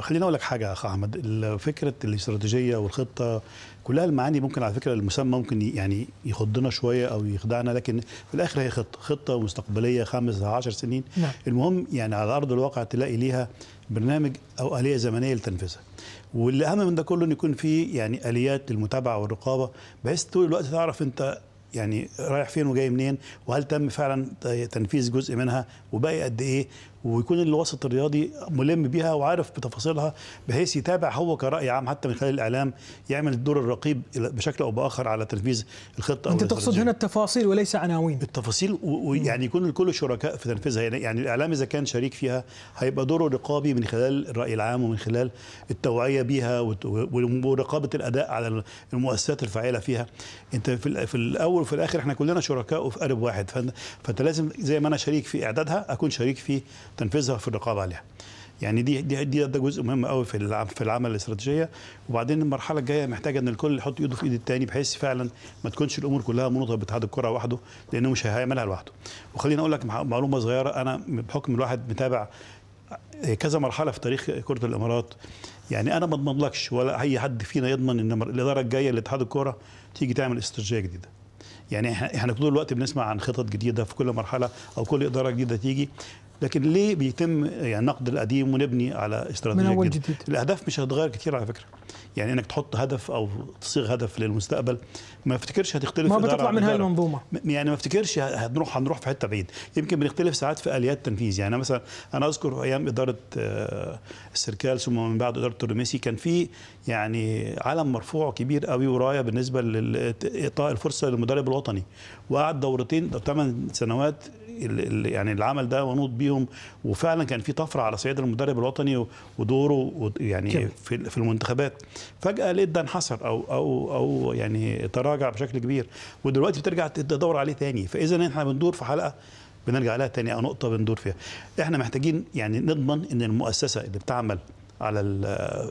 خليني اقول لك حاجه اخ احمد، فكره الاستراتيجيه والخطه كلها المعاني ممكن على فكره المسمى ممكن يعني يخضنا شويه او يخدعنا، لكن في الاخر هي خطه مستقبليه 5 10 سنين. المهم يعني على ارض الواقع تلاقي ليها برنامج او اليه زمنيه لتنفيذها، والاهم من ده كله ان يكون في يعني اليات للمتابعه والرقابه، بحيث طول الوقت تعرف انت يعني رايح فين وجاي منين، وهل تم فعلا تنفيذ جزء منها وباقي قد ايه، ويكون الوسط الرياضي ملم بيها وعارف بتفاصيلها، بحيث يتابع هو كرأي عام حتى من خلال الإعلام، يعمل الدور الرقيب بشكل أو بآخر على تنفيذ الخطة. أنت تقصد هنا التفاصيل وليس عناوين. التفاصيل، ويعني يكون الكل شركاء في تنفيذها، يعني الإعلام إذا كان شريك فيها هيبقى دوره رقابي من خلال الرأي العام ومن خلال التوعية بيها ورقابة الأداء على المؤسسات الفاعلة فيها. أنت في الأول وفي الآخر إحنا كلنا شركاء وفي قارب واحد، فأنت لازم زي ما أنا شريك في إعدادها أكون شريك في تنفيذها في الرقابه عليها. يعني ده جزء مهم قوي في العمل الاستراتيجيه. وبعدين المرحله الجايه محتاجه ان الكل يحط ايده في ايد الثاني، بحيث فعلا ما تكونش الامور كلها منوطه باتحاد الكره وحده، لانه مش هيعملها لوحده. وخليني اقول لك معلومه صغيره، انا بحكم الواحد متابع كذا مرحله في تاريخ كره الامارات، يعني انا ما اضمن لكش ولا اي حد فينا يضمن ان الاداره الجايه لاتحاد الكره تيجي تعمل استراتيجيه جديده. يعني احنا طول الوقت بنسمع عن خطط جديده في كل مرحله او كل اداره جديده تيجي، لكن ليه بيتم يعني نقد القديم ونبني على استراتيجيه جديده؟ الاهداف مش هتتغير كتير على فكره، يعني انك تحط هدف او تصيغ هدف للمستقبل ما افتكرش هتختلف، ما بتطلع من هاي المنظومه، يعني ما افتكرش هنروح في حته بعيد. يمكن بنختلف ساعات في اليات التنفيذ، يعني مثلا انا اذكر في ايام اداره السركال ثم من بعد اداره الترميسي كان في يعني علم مرفوع كبير قوي ورايه بالنسبه لاعطاء الفرصه للمدرب الوطني، وقعد دورتين 8 سنوات يعني العمل ده ونوض بيهم، وفعلا كان في طفره على صعيد المدرب الوطني ودوره يعني في المنتخبات. فجاه لقيت ده انحسر او يعني تراجع بشكل كبير، ودلوقتي بترجع تدور عليه ثاني. فاذا احنا بندور في حلقه بنرجع لها ثاني او نقطه بندور فيها. احنا محتاجين يعني نضمن ان المؤسسه اللي بتعمل على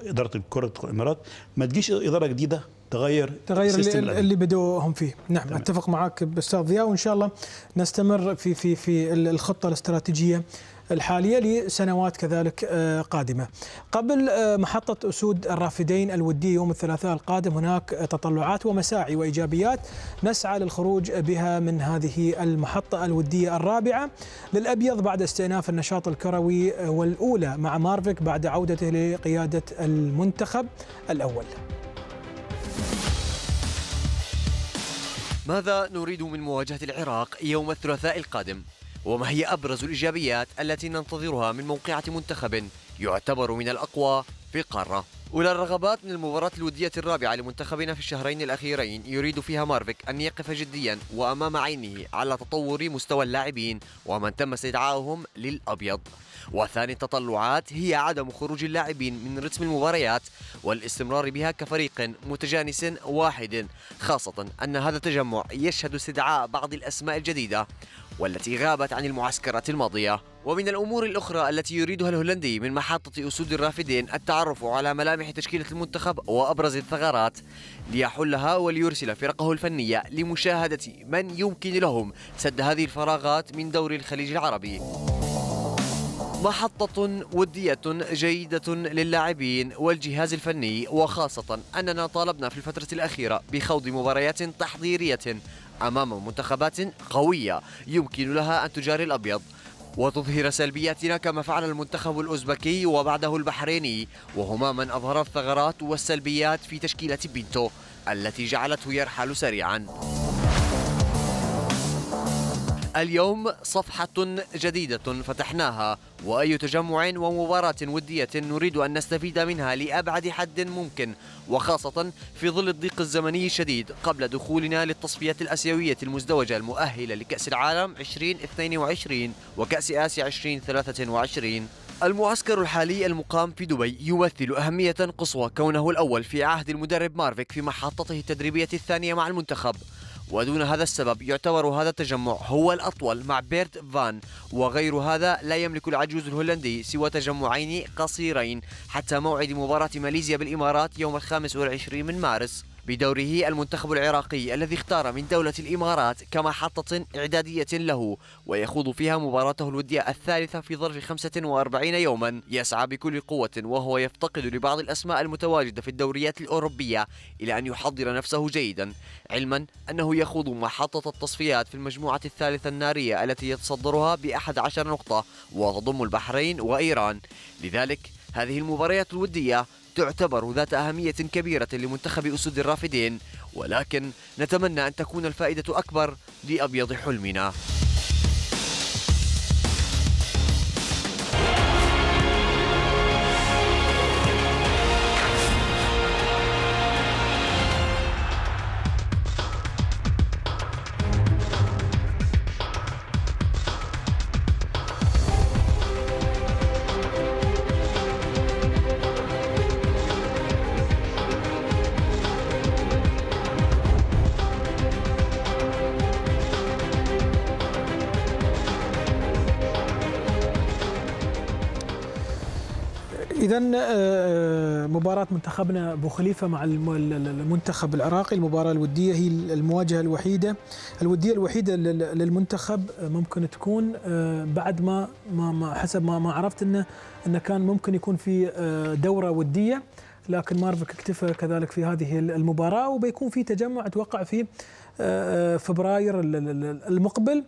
اداره كره الامارات ما تجيش اداره جديده تغير اللي بدوهم فيه. نعم تمام. اتفق معك استاذ ضياء، وان شاء الله نستمر في الخطه الاستراتيجيه الحاليه لسنوات كذلك قادمه. قبل محطه اسود الرافدين الوديه يوم الثلاثاء القادم هناك تطلعات ومساعي وايجابيات نسعى للخروج بها من هذه المحطه الوديه الرابعه للابيض بعد استئناف النشاط الكروي والاولى مع مارفك بعد عودته لقياده المنتخب الاول. ماذا نريد من مواجهة العراق يوم الثلاثاء القادم؟ وما هي أبرز الإيجابيات التي ننتظرها من موقعة منتخب يعتبر من الأقوى في القارة؟ أولى الرغبات من المباراة الودية الرابعة لمنتخبنا في الشهرين الأخيرين يريد فيها مارفيك أن يقف جديا وأمام عينه على تطور مستوى اللاعبين ومن تم استدعائهم للأبيض. وثاني التطلعات هي عدم خروج اللاعبين من رتم المباريات والاستمرار بها كفريق متجانس واحد، خاصة أن هذا التجمع يشهد استدعاء بعض الأسماء الجديدة والتي غابت عن المعسكرات الماضية. ومن الأمور الأخرى التي يريدها الهولندي من محطة أسود الرافدين التعرف على ملامح تشكيلة المنتخب وأبرز الثغرات ليحلها وليرسل فرقه الفنية لمشاهدة من يمكن لهم سد هذه الفراغات من دوري الخليج العربي. محطة ودية جيدة للاعبين والجهاز الفني، وخاصة أننا طالبنا في الفترة الأخيرة بخوض مباريات تحضيرية أمام منتخبات قوية يمكن لها أن تجاري الأبيض وتظهر سلبياتنا، كما فعل المنتخب الأوزبكي وبعده البحريني، وهما من أظهر الثغرات والسلبيات في تشكيلة بينتو التي جعلته يرحل سريعا. اليوم صفحة جديدة فتحناها، وأي تجمع ومباراة ودية نريد أن نستفيد منها لأبعد حد ممكن، وخاصة في ظل الضيق الزمني الشديد قبل دخولنا للتصفيات الآسيوية المزدوجة المؤهلة لكأس العالم 2022 وكأس آسيا 2023. المعسكر الحالي المقام في دبي يمثل أهمية قصوى كونه الأول في عهد المدرب مارفيك في محطته التدريبية الثانية مع المنتخب، ودون هذا السبب يعتبر هذا التجمع هو الأطول مع بيرت فان، وغير هذا لا يملك العجوز الهولندي سوى تجمعين قصيرين حتى موعد مباراة ماليزيا بالإمارات يوم 25 من مارس. بدوره المنتخب العراقي الذي اختار من دولة الإمارات كمحطة إعدادية له ويخوض فيها مباراته الودية الثالثة في ظرف 45 يوما، يسعى بكل قوة وهو يفتقد لبعض الأسماء المتواجدة في الدوريات الأوروبية إلى أن يحضر نفسه جيدا، علما أنه يخوض محطة التصفيات في المجموعة الثالثة النارية التي يتصدرها ب11 نقطة وتضم البحرين وإيران. لذلك هذه المباريات الودية تعتبر ذات أهمية كبيرة لمنتخب أسود الرافدين، ولكن نتمنى أن تكون الفائدة أكبر لأبيض حلمنا. إذا مباراة منتخبنا أبو خليفة مع المنتخب العراقي، المباراة الودية هي المواجهة الوحيدة للمنتخب، ممكن تكون بعد ما حسب ما عرفت أنه كان ممكن يكون في دورة ودية، لكن مارفك اكتفى كذلك في هذه المباراة، وبيكون في تجمع أتوقع في فبراير المقبل.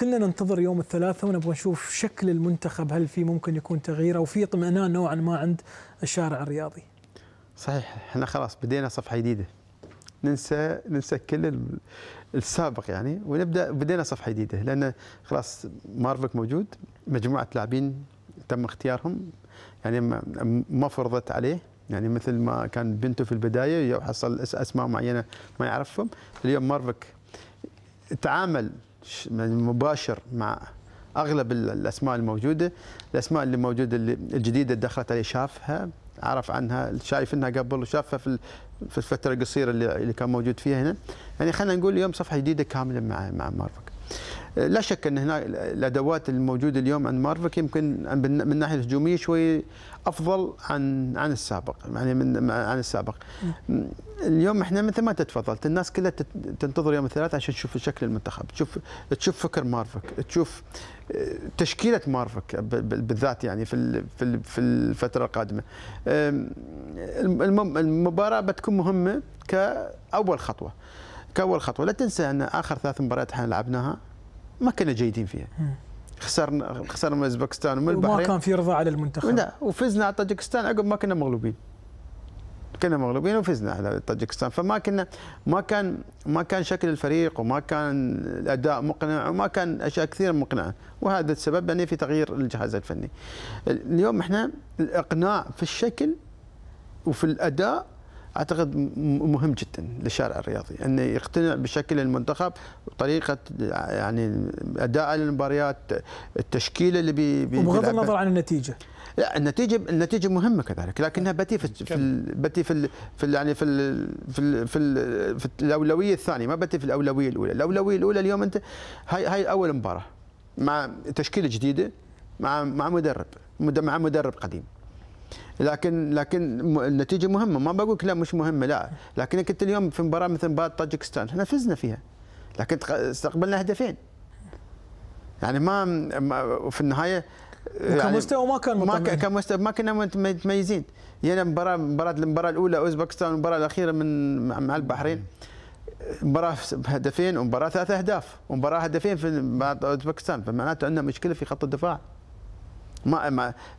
كلنا ننتظر يوم الثلاثاء ونبغى نشوف شكل المنتخب، هل في ممكن يكون تغيير او في اطمئنان نوعا ما عند الشارع الرياضي؟ صحيح، احنا خلاص بدينا صفحه جديده، ننسى كل السابق يعني، ونبدا بدينا صفحه جديده، لان خلاص مارفك موجود، مجموعه لاعبين تم اختيارهم يعني ما فرضت عليه، يعني مثل ما كان بنته في البدايه وحصل اسماء معينه ما يعرفهم. اليوم مارفك تعامل مباشر مع اغلب الاسماء الموجوده، الاسماء اللي موجوده الجديده اللي دخلت عليه شافها، عرف عنها، شايفينها قبل وشافها في الفتره القصيره اللي كان موجود فيها هنا، يعني خلينا نقول اليوم صفحه جديده كامله مع مارفك. لا شك ان هنا الادوات الموجوده اليوم عند مارفك يمكن من الناحيه الهجوميه شوي افضل عن السابق، يعني عن السابق. اليوم احنا مثل ما تفضلت، الناس كلها تنتظر يوم الثلاثاء عشان تشوف شكل المنتخب، تشوف فكر مارفك، تشوف تشكيله مارفك بالذات يعني في الفتره القادمه. المباراه بتكون مهمه كأول خطوة، لا تنسى أن آخر 3 مباريات احنا لعبناها ما كنا جيدين فيها. خسرنا من أوزبكستان ومن البحرين، وما كان في رضا على المنتخب. لا، وفزنا على طاجكستان عقب ما كنا مغلوبين. كنا مغلوبين وفزنا على طاجكستان، فما كنا ما كان شكل الفريق وما كان الأداء مقنع وما كان أشياء كثير مقنعة، وهذا السبب يعني في تغيير الجهاز الفني. اليوم احنا الإقناع في الشكل وفي الأداء اعتقد مهم جدا للشارع الرياضي انه يقتنع بشكل المنتخب وطريقه يعني اداء للمباريات، التشكيله اللي وبغض النظر عن النتيجه. لا، النتيجه مهمه كذلك، لكنها بتي في الاولويه الثانيه، ما بتي في الاولويه الاولى. الاولويه الاولى اليوم انت هاي اول مباراه مع تشكيله جديده، مع مدرب قديم، لكن النتيجه مهمه، ما بقولك لا مش مهمه، لا، لكنك انت اليوم في مباراه مثل مباراه طاجكستان احنا فزنا فيها، لكن استقبلنا هدفين يعني ما في النهايه يعني كمستوى ما كان كمستوى ما كنا متميزين. يعني المباراه الاولى اوزبكستان والمباراه الاخيره مع البحرين، مباراه بهدفين ومباراه 3 اهداف ومباراه هدفين في بعد اوزبكستان، فمعناته عندنا مشكله في خط الدفاع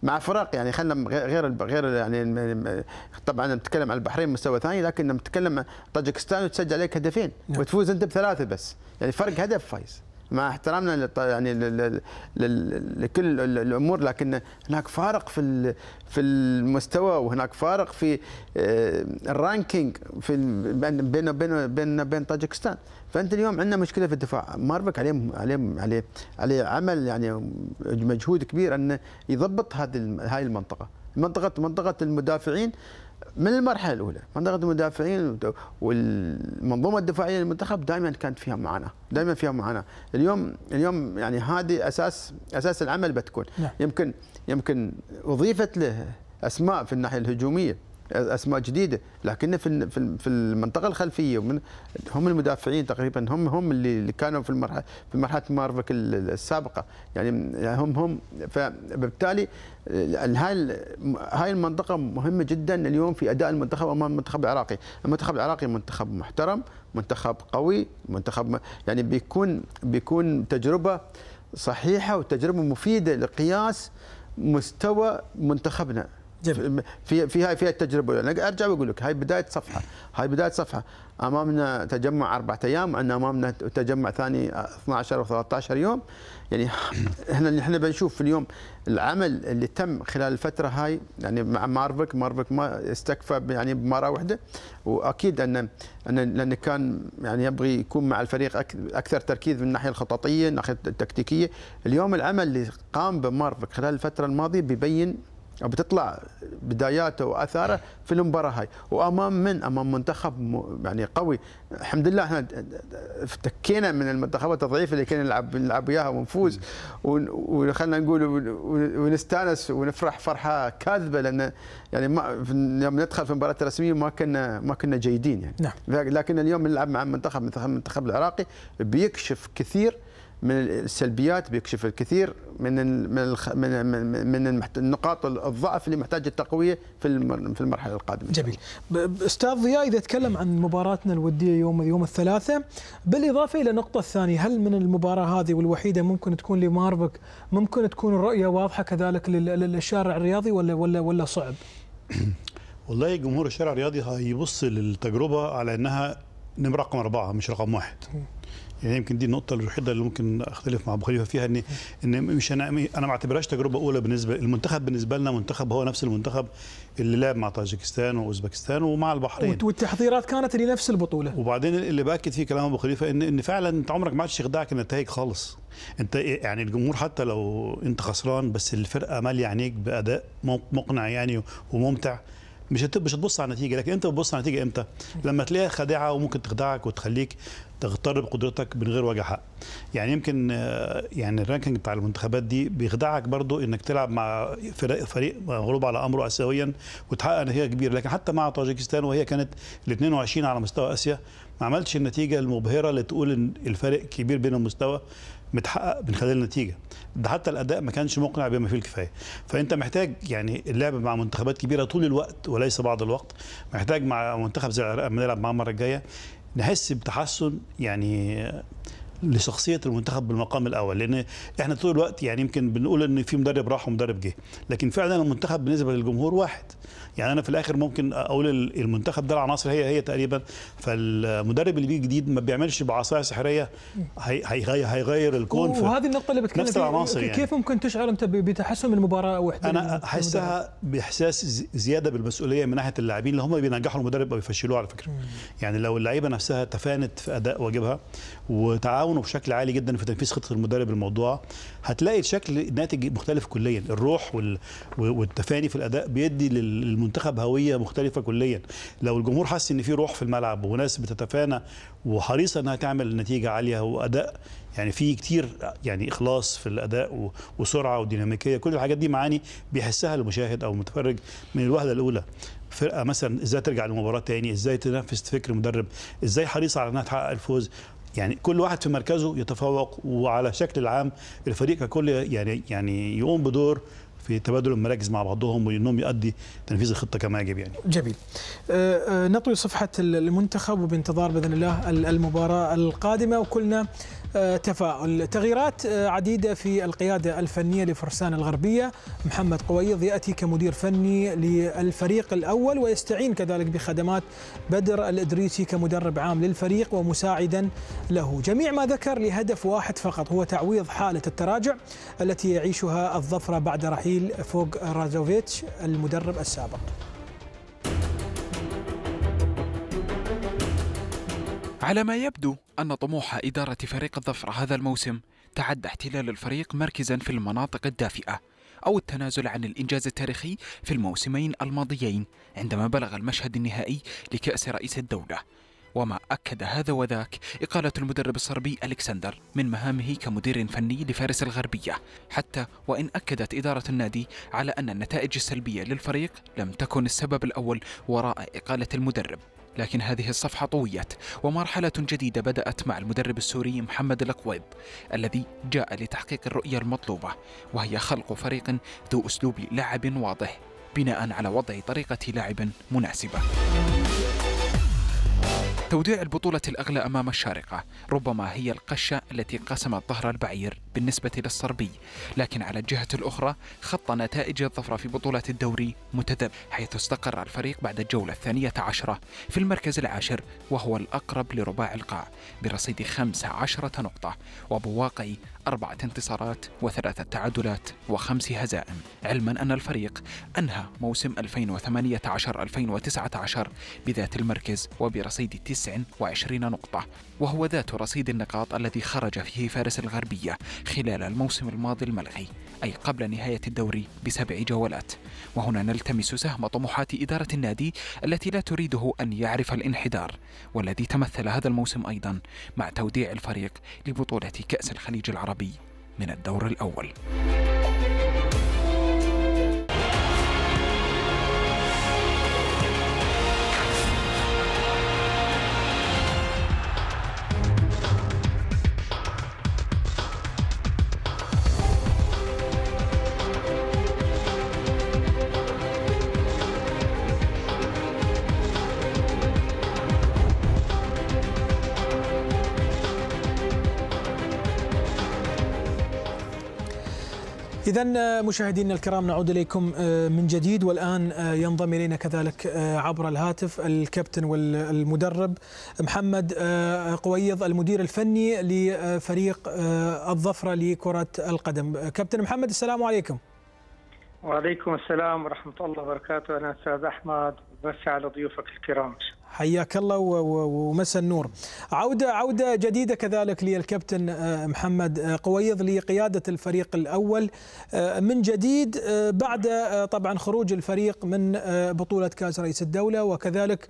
مع فرق يعني، خلينا غير يعني طبعا نتكلم عن البحرين مستوى ثاني، لكن لما نتكلم عن طاجكستان وتسجل عليك هدفين وتفوز انت ب3 بس، يعني فرق هدف فايز، مع احترامنا يعني لكل الامور، لكن هناك فارق في المستوى، وهناك فارق في الرانكينج في بين بين بين بين طاجكستان. فانت اليوم عندنا مشكله في الدفاع، ماربك عليه عمل يعني مجهود كبير ان يضبط هاي المنطقه، منطقه المدافعين من المرحله الاولى، منطقه المدافعين والمنظومه الدفاعيه للمنتخب دائما كانت فيها معاناه، اليوم يعني هذه اساس العمل بتكون. نعم. يمكن اضيفت له اسماء في الناحيه الهجوميه، اسماء جديده، لكن في المنطقه الخلفيه هم المدافعين تقريبا هم اللي كانوا في مرحله مارفك السابقه، يعني هم فبالتالي هاي المنطقه مهمه جدا اليوم في اداء المنتخب امام المنتخب العراقي. المنتخب العراقي منتخب محترم، منتخب قوي، منتخب يعني بيكون تجربه صحيحه وتجربه مفيده لقياس مستوى منتخبنا. جميل. في هاي التجربه انا ارجع واقول لك هاي بدايه صفحه امامنا تجمع 4 ايام، وعندنا امامنا تجمع ثاني 12 و13 يوم. يعني احنا بنشوف اليوم العمل اللي تم خلال الفتره هاي يعني مع مارفك ما استكفى يعني بمره واحده، واكيد ان لانه كان يعني يبغي يكون مع الفريق اكثر تركيز من الناحيه الخططيه، الناحيه التكتيكيه. اليوم العمل اللي قام بمارفك خلال الفتره الماضيه بيبين بتطلع بداياته واثاره في المباراه هاي، وامام امام منتخب يعني قوي. الحمد لله احنا افتكينا من المنتخبات الضعيفه اللي كنا نلعب وياها ونفوز، وخلينا نقول ونستانس ونفرح فرحه كاذبه، لان يعني يوم ندخل في المباراه الرسميه ما كنا جيدين يعني. نعم. لكن اليوم نلعب مع المنتخب العراقي بيكشف كثير من السلبيات، بيكشف الكثير من النقاط الضعف اللي محتاجه التقويه في المرحله القادمه. جميل. استاذ ضياء، اذا تكلم عن مباراتنا الوديه يوم الثلاثاء، بالاضافه الى النقطه الثانيه، هل من المباراه هذه والوحيده ممكن تكون لماربك، ممكن تكون الرؤيه واضحه كذلك للشارع الرياضي ولا صعب؟ والله جمهور الشارع الرياضي هيبص للتجربه على انها نمره رقم 4 مش رقم 1. يعني يمكن دي النقطة الوحيدة اللي ممكن أختلف مع أبو خليفة فيها، إن مش أنا ما أعتبرهاش تجربة أولى بالنسبة للمنتخب. بالنسبة لنا منتخب هو نفس المنتخب اللي لعب مع طاجكستان وأوزبكستان ومع البحرين، والتحضيرات كانت لنفس البطولة. وبعدين اللي بأكد فيه كلام أبو خليفة إن فعلا أنت عمرك ما عادش يخدعك النتائج خالص. أنت يعني الجمهور حتى لو أنت خسران، بس الفرقة مالية عينيك بأداء مقنع يعني وممتع، مش هتبص على النتيجه. لكن انت بتبص على النتيجه امتى؟ لما تلاقيها خادعه وممكن تخدعك وتخليك تغتر بقدرتك من غير وجه حق. يعني يمكن يعني الرانكينج بتاع المنتخبات دي بيخدعك برضو، انك تلعب مع فريق مغلوب على امره اسيويا وتحقق نتيجه كبيره. لكن حتى مع طاجكستان وهي كانت ال 22 على مستوى اسيا، ما عملتش النتيجه المبهره اللي تقول ان الفرق كبير بين المستوى متحقق من خلال النتيجه. ده حتى الاداء ما كانش مقنع بما فيه الكفايه. فانت محتاج يعني اللعب مع منتخبات كبيره طول الوقت وليس بعض الوقت. محتاج مع منتخب زي العراق لما نلعب معاه المره الجايه نحس بتحسن يعني لشخصيه المنتخب بالمقام الاول، لان احنا طول الوقت يعني يمكن بنقول ان في مدرب راح ومدرب جه، لكن فعلا المنتخب بالنسبه للجمهور واحد. يعني انا في الاخر ممكن اقول المنتخب ده العناصر هي تقريبا، فالمدرب اللي بيجي جديد ما بيعملش بعصايه سحريه هيغير الكون. وهذه النقطه اللي بتكلم فيها، كيف ممكن تشعر انت بتحسن من مباراه واحده؟ انا احسها باحساس زياده بالمسؤوليه من ناحيه اللاعبين اللي هم بينجحوا المدرب او بيفشلوه على فكره. يعني لو اللعيبه نفسها تفانت في اداء واجبها وتعاونوا بشكل عالي جدا في تنفيذ خطه المدرب الموضوع، هتلاقي الشكل الناتج مختلف كليا. الروح والتفاني في الاداء بيدي المنتخب هويه مختلفه كليا. لو الجمهور حس ان في روح في الملعب وناس بتتفانى وحريصه انها تعمل نتيجه عاليه واداء يعني في كتير يعني اخلاص في الاداء وسرعه وديناميكيه، كل الحاجات دي معاني بيحسها المشاهد او المتفرج من الوهله الاولى. فرقه مثلا ازاي ترجع للمباراه تاني، ازاي تنفذ فكر المدرب، ازاي حريصه على انها تحقق الفوز. يعني كل واحد في مركزه يتفوق، وعلى شكل العام الفريق ككل يعني يقوم بدور في تبادل المراكز مع بعضهم وانهم يؤدي تنفيذ الخطه كما يجب. يعني جميل. نطوي صفحه المنتخب وبانتظار باذن الله المباراه القادمه، وكلنا تفاؤل. تغييرات عديدة في القيادة الفنية لفرسان الغربية. محمد قويض يأتي كمدير فني للفريق الأول ويستعين كذلك بخدمات بدر الإدريسي كمدرب عام للفريق ومساعدا له. جميع ما ذكر لهدف واحد فقط هو تعويض حالة التراجع التي يعيشها الظفرة بعد رحيل فوق رازوفيتش المدرب السابق. على ما يبدو أن طموح إدارة فريق الظفرة هذا الموسم تعد احتلال الفريق مركزا في المناطق الدافئة أو التنازل عن الإنجاز التاريخي في الموسمين الماضيين عندما بلغ المشهد النهائي لكأس رئيس الدولة، وما أكد هذا وذاك إقالة المدرب الصربي ألكسندر من مهامه كمدير فني لفارس الغربية، حتى وإن أكدت إدارة النادي على أن النتائج السلبية للفريق لم تكن السبب الأول وراء إقالة المدرب. لكن هذه الصفحة طويت ومرحلة جديدة بدأت مع المدرب السوري محمد قويض الذي جاء لتحقيق الرؤية المطلوبة، وهي خلق فريق ذو أسلوب لعب واضح بناء على وضع طريقة لعب مناسبة. توديع البطولة الأغلى أمام الشارقة ربما هي القشة التي قسمت ظهر البعير بالنسبة للصربي، لكن على الجهة الأخرى خط نتائج الظفرة في بطولة الدوري متذبذب، حيث استقر الفريق بعد الجولة 12 في المركز 10 وهو الأقرب لرباع القاع برصيد 15 نقطة وبواقع 4 انتصارات و3 تعادلات و5 هزائم، علما أن الفريق أنهى موسم 2018-2019 بذات المركز وبرصيد 29 نقطة، وهو ذات رصيد النقاط الذي خرج فيه فارس الغربية خلال الموسم الماضي الملغي، أي قبل نهاية الدوري ب7 جولات. وهنا نلتمس سهم طموحات إدارة النادي التي لا تريده أن يعرف الانحدار، والذي تمثل هذا الموسم أيضا مع توديع الفريق لبطولة كأس الخليج العربي من الدور الأول. إذن مشاهدينا الكرام نعود إليكم من جديد، والآن ينضم إلينا كذلك عبر الهاتف الكابتن والمدرب محمد قويض المدير الفني لفريق الظفرة لكرة القدم. كابتن محمد السلام عليكم. وعليكم السلام ورحمة الله وبركاته. أنا أستاذ أحمد، مساء على ضيوفك الكرام. حياك الله ومساء النور. عودة جديدة كذلك للكابتن محمد قويض لقيادة الفريق الأول من جديد بعد طبعا خروج الفريق من بطولة كأس رئيس الدولة وكذلك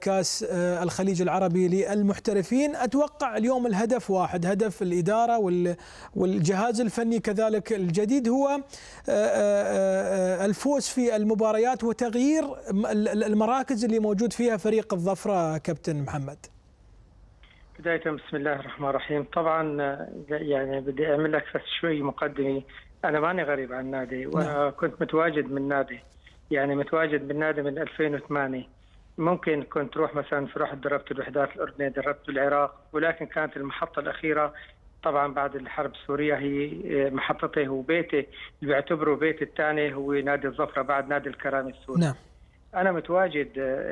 كأس الخليج العربي للمحترفين. أتوقع اليوم الهدف واحد، هدف الإدارة والجهاز الفني كذلك الجديد هو الفوز في المباريات وتغيير المراكز اللي موجود فيها فريق الظفرة. كابتن محمد بداية بسم الله الرحمن الرحيم. طبعا يعني بدي أعمل لك بس شوي مقدمة. أنا ماني غريب عن النادي وأنا كنت متواجد بالنادي من 2008. ممكن كنت تروح مثلا في روح دربت الوحدات الأردنية، دربت العراق، ولكن كانت المحطة الأخيرة طبعا بعد الحرب السورية هي محطتي وبيتي اللي بيعتبره بيتي الثاني هو نادي الظفرة بعد نادي الكرامي السوري. نعم. أنا متواجد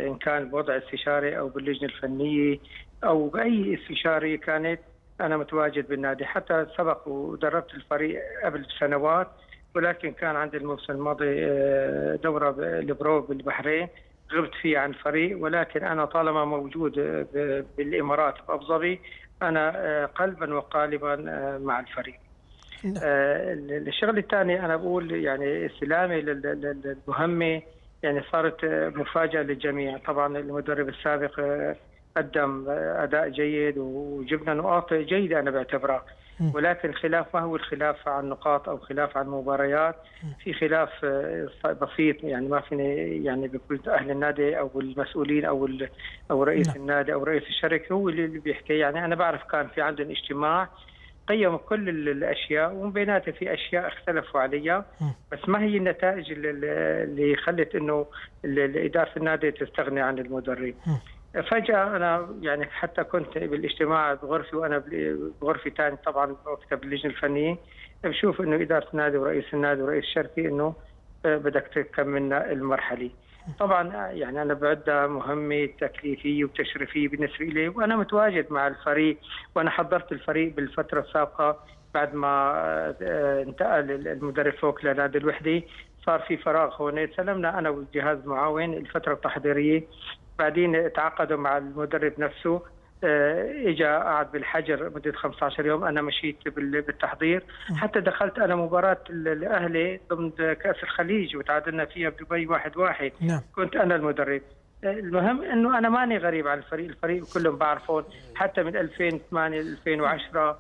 إن كان بوضع استشاري أو باللجنة الفنية أو بأي استشاري كانت، أنا متواجد بالنادي. حتى سبق ودربت الفريق قبل سنوات، ولكن كان عندي الموسم الماضي دورة بالبرو بالبحرين غبت فيها عن الفريق، ولكن أنا طالما موجود بالإمارات بأبو ظبي أنا قلبا وقالبا مع الفريق. الشغل الثاني أنا بقول يعني استلامي للمهمة يعني صارت مفاجأة للجميع. طبعا المدرب السابق قدم أداء جيد وجبنا نقاط جيدة أنا بعتبرها، ولكن خلاف ما هو الخلاف عن نقاط أو خلاف عن مباريات، في خلاف بسيط يعني ما فينا يعني بكل أهل النادي أو المسؤولين أو رئيس النادي أو رئيس الشركة هو اللي بيحكي. يعني أنا بعرف كان في عندنا اجتماع قيموا كل الاشياء ومن بيناتها في اشياء اختلفوا عليها، بس ما هي النتائج اللي خلت انه اداره النادي تستغني عن المدرب. فجأة أنا يعني حتى كنت بالاجتماع بغرفي وأنا بغرفي ثاني طبعا وقتها باللجنة الفنية، بشوف إنه إدارة النادي ورئيس النادي ورئيس الشركة إنه بدك تكملنا المرحلي. طبعا يعني أنا بعدها مهمة تكليفية وتشريفية بالنسبة لي، وأنا متواجد مع الفريق وأنا حضرت الفريق بالفترة السابقة بعد ما انتقل المدرب فوق لنادي الوحدة، صار في فراغ هون، سلمنا أنا والجهاز المعاون الفترة التحضيرية، بعدين تعاقدوا مع المدرب نفسه، اجى قعد بالحجر مده 15 يوم، انا مشيت بالتحضير، حتى دخلت انا مباراه الاهلي ضمن كاس الخليج وتعادلنا فيها بدبي 1-1، كنت انا المدرب. المهم انه انا ماني غريب على الفريق، الفريق كلهم بعرفون حتى من 2008 2010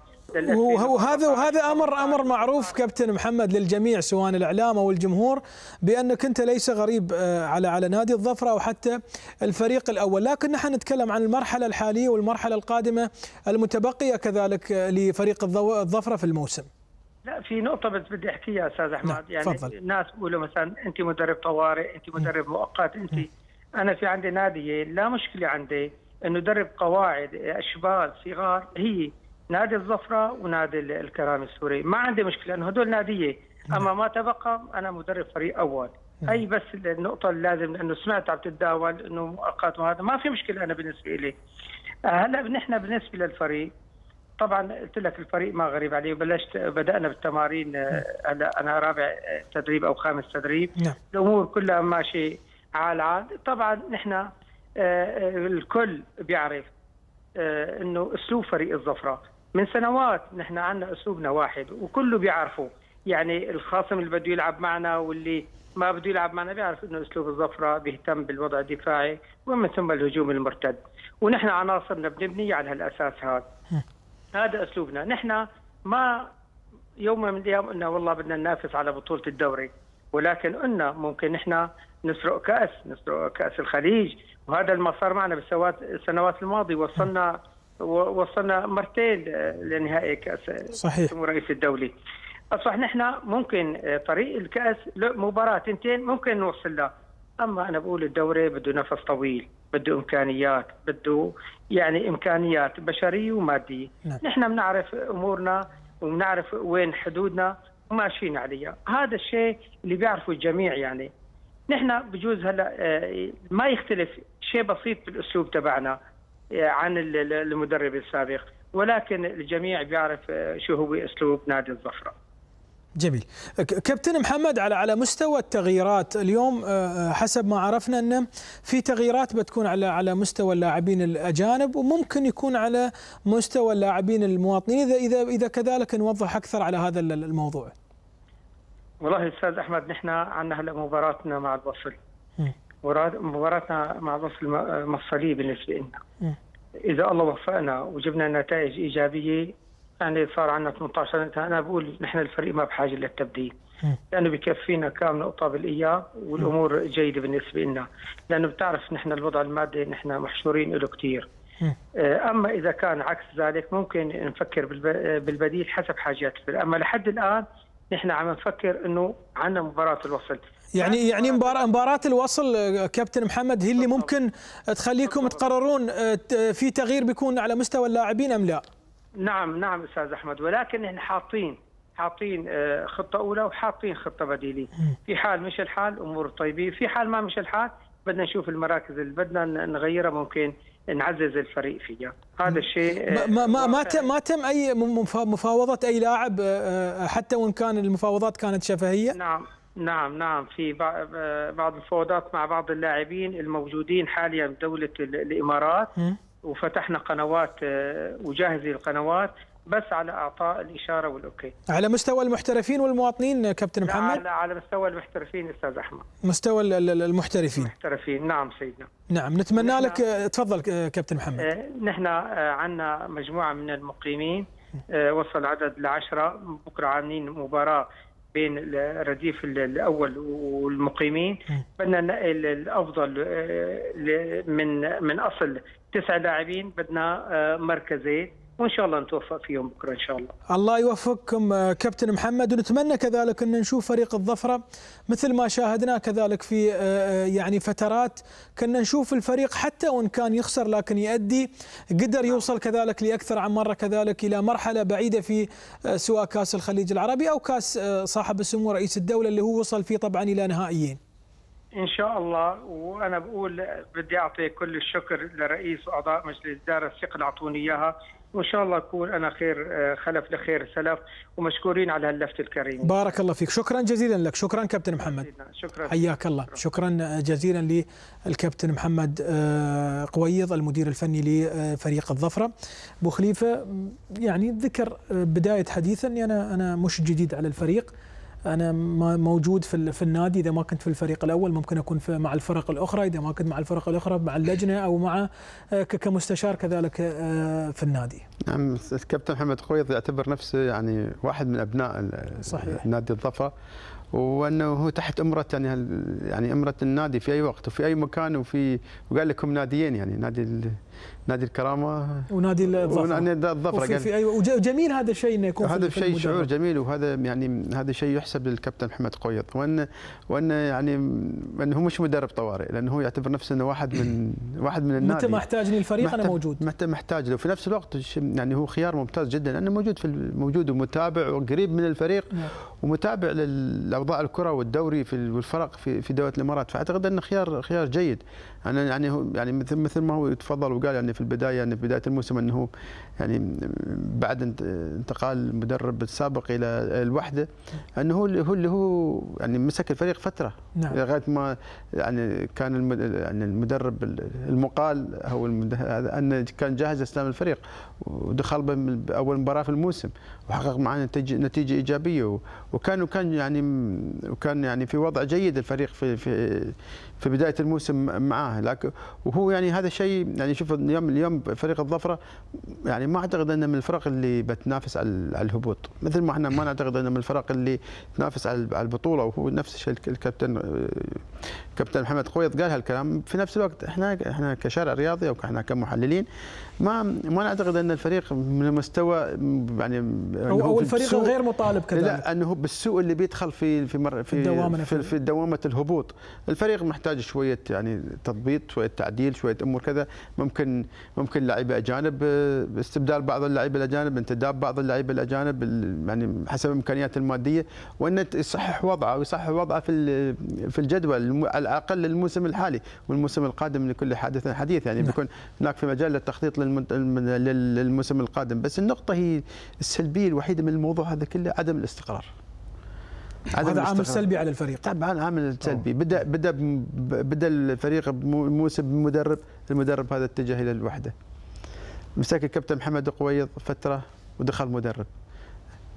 وهذا امر معروف كابتن محمد للجميع سواء الاعلام او الجمهور بانك انت ليس غريب على نادي الظفره او حتى الفريق الاول، لكن نحن نتكلم عن المرحله الحاليه والمرحله القادمه المتبقيه كذلك لفريق الظفره في الموسم. لا، في نقطه بس بدي احكيها استاذ احمد، يعني فضل. الناس بيقولوا مثلا انت مدرب طوارئ، انت مدرب مؤقت، انت انا في عندي نادي لا مشكله عندي انه ادرب قواعد اشبال صغار، هي نادي الظفرة ونادي الكرامي السوري، ما عندي مشكلة لأنه هدول نادية، أما ما تبقى أنا مدرب فريق أول. أي بس النقطة اللي لازم، لأنه سمعت عم تتداول أنه مؤقت وهذا ما في مشكلة أنا بالنسبة إلي. هلا نحن بالنسبة للفريق طبعا قلت لك الفريق ما غريب عليه، بدأنا بالتمارين، هلا أنا رابع تدريب أو خامس تدريب، الأمور كلها ماشي عال عال. طبعا نحن الكل بيعرف أنه أسلوب فريق الظفرة من سنوات نحن عندنا اسلوبنا واحد وكله بيعرفه، يعني الخصم اللي بده يلعب معنا واللي ما بده يلعب معنا بيعرف انه اسلوب الظفره بيهتم بالوضع الدفاعي ومن ثم الهجوم المرتد، ونحن عناصرنا بنبنيه على هالاساس هذا. هذا اسلوبنا، نحن ما يوم من الايام قلنا والله بدنا ننافس على بطوله الدوري، ولكن قلنا ممكن نحن نسرق كاس الخليج، وهذا اللي صار معنا بالسنوات الماضيه، وصلنا مرتين لنهائي كأس سمو رئيس الدولة. أصبح نحن ممكن طريق الكأس مباراة تنتين ممكن نوصل لها، أما أنا بقول الدوري بده نفس طويل، بده إمكانيات، بده يعني إمكانيات بشرية ومادية. نحن بنعرف أمورنا وبنعرف وين حدودنا وماشيين عليها، هذا الشيء اللي بيعرفه الجميع. يعني نحن بجوز هلا ما يختلف شيء بسيط بالأسلوب تبعنا عن المدرب السابق، ولكن الجميع بيعرف شو هو اسلوب نادي الظفره. جميل. كابتن محمد، على مستوى التغييرات اليوم حسب ما عرفنا ان في تغييرات بتكون على مستوى اللاعبين الاجانب وممكن يكون على مستوى اللاعبين المواطنين، اذا كذلك نوضح اكثر على هذا الموضوع. والله استاذ احمد، نحن عندنا هلا مباراتنا مع الوصل. مباراتنا مع الوصل مفصلية بالنسبة لنا. إذا الله وفقنا وجبنا نتائج إيجابية، يعني صار عندنا 18 نقطة، أنا بقول نحن الفريق ما بحاجة للتبديل، لأنه بكفينا كام نقطة بالإياب والأمور جيدة بالنسبة لنا، لأنه بتعرف نحن الوضع المادي نحن محشورين له كثير. أما إذا كان عكس ذلك ممكن نفكر بالبديل حسب حاجات الفريق، أما لحد الآن نحن عم نفكر إنه عندنا مباراة الوصل. يعني مباراة الوصل كابتن محمد هي اللي ممكن تخليكم تقررون في تغيير بيكون على مستوى اللاعبين أم لا؟ نعم أستاذ أحمد، ولكن نحن حاطين خطة أولى وحاطين خطة بديلة، في حال مش الحال أمور طيبة، في حال ما مش الحال بدنا نشوف المراكز اللي بدنا نغيرها ممكن نعزز الفريق فيها. هذا الشيء ما تم أي مفاوضة أي لاعب حتى وإن كان المفاوضات كانت شفهية؟ نعم في بعض الفوضات مع بعض اللاعبين الموجودين حاليا بدولة الإمارات، وفتحنا قنوات وجاهزة القنوات بس على إعطاء الإشارة والأوكي. على مستوى المحترفين والمواطنين كابتن محمد؟ على مستوى المحترفين أستاذ أحمد. مستوى المحترفين نعم سيدنا. نعم نتمنى لك، تفضل كابتن محمد. نحن عندنا مجموعة من المقيمين وصل عدد ل10، بكرة عاملين مباراة بين الرديف الاول والمقيمين، بدنا ننقي الافضل من اصل 9 لاعبين، بدنا مركزين وإن شاء الله نتوفق فيهم بكرة إن شاء الله. الله يوفقكم كابتن محمد، ونتمنى كذلك أن نشوف فريق الظفرة مثل ما شاهدنا كذلك في يعني فترات كنا نشوف الفريق حتى وإن كان يخسر لكن يؤدي، قدر يوصل كذلك لأكثر عن مرة كذلك إلى مرحلة بعيدة في سواء كأس الخليج العربي أو كأس صاحب السمو رئيس الدولة اللي هو وصل فيه طبعا إلى نهائيين. إن شاء الله. وأنا بقول بدي أعطي كل الشكر لرئيس وأعضاء مجلس إدارة الثقة اللي أعطوني إياها، وإن شاء الله أكون أنا خير خلف لخير سلف، ومشكورين على هاللفتة الكريمة. بارك الله فيك، شكرا جزيلا لك، شكرا كابتن محمد. شكرا، حياك الله، شكرا جزيلا للكابتن محمد قويض المدير الفني لفريق الظفرة. أبو خليفة يعني ذكر بداية حديثا أني أنا مش جديد على الفريق، أنا موجود في النادي، إذا ما كنت في الفريق الأول ممكن أكون مع الفرق الأخرى، إذا ما كنت مع الفرق الأخرى مع اللجنة أو مع كمستشار كذلك في النادي. نعم، الكابتن محمد قويض يعتبر نفسه يعني واحد من أبناء صحيح نادي الظفرة، وأنه هو تحت أمرة يعني أمرة النادي في أي وقت وفي أي مكان، وقال لكم ناديين يعني نادي الكرامة ونادي الظفرة وجميل هذا الشيء انه يكون، هذا شيء شعور جميل، وهذا يعني هذا شيء يحسب للكابتن محمد قويض، وان يعني انه مش مدرب طوارئ، لانه هو يعتبر نفسه انه واحد من النادي، متى ما احتاجني الفريق انا موجود، متى ما احتاج له، وفي نفس الوقت يعني هو خيار ممتاز جدا لانه موجود ومتابع وقريب من الفريق ومتابع للاوضاع الكره والدوري والفرق في دوله الامارات، فاعتقد انه خيار جيد. انا يعني مثل ما هو تفضل وقال يعني في بداية الموسم انه يعني بعد انتقال المدرب السابق الى الوحده انه هو اللي يعني مسك الفريق فتره، نعم، لغايه ما يعني كان المدرب المقال هو انه كان جاهز استلام الفريق، ودخل باول مباراه في الموسم وحقق معنا نتيجه ايجابيه، وكان يعني في وضع جيد الفريق في بدايه الموسم معاه، لكن وهو يعني هذا الشيء يعني شوف اليوم فريق الظفره يعني ما اعتقد انه من الفرق اللي بتنافس على الهبوط، مثل ما احنا ما نعتقد انه من الفرق اللي تنافس على البطوله، وهو نفس الشيء الكابتن محمد قويض قال هالكلام. في نفس الوقت احنا كشارع رياضي او احنا كمحللين ما نعتقد ان الفريق من المستوى يعني او الفريق غير مطالب كذلك، لا، انه بالسوء اللي بيدخل في دوامه الهبوط. الفريق محتاج شويه يعني تضبيط، شويه تعديل، شويه امور كذا، ممكن لاعيبه اجانب، استبدال بعض اللاعيبه الاجانب، انتداب بعض اللاعيبه الاجانب يعني حسب امكانياته الماديه، وان يصحح وضعه في الجدول على الاقل للموسم الحالي، والموسم القادم لكل حادث حديث، يعني بيكون هناك في مجال للتخطيط للموسم القادم. بس النقطه هي السلبيه الوحيده من الموضوع هذا كله عدم الاستقرار. هذا عامل سلبي على الفريق. طبعا عامل سلبي. بدا الفريق موسم بمدرب، المدرب هذا اتجه الى الوحده. مسك الكابتن محمد قويض فتره ودخل مدرب.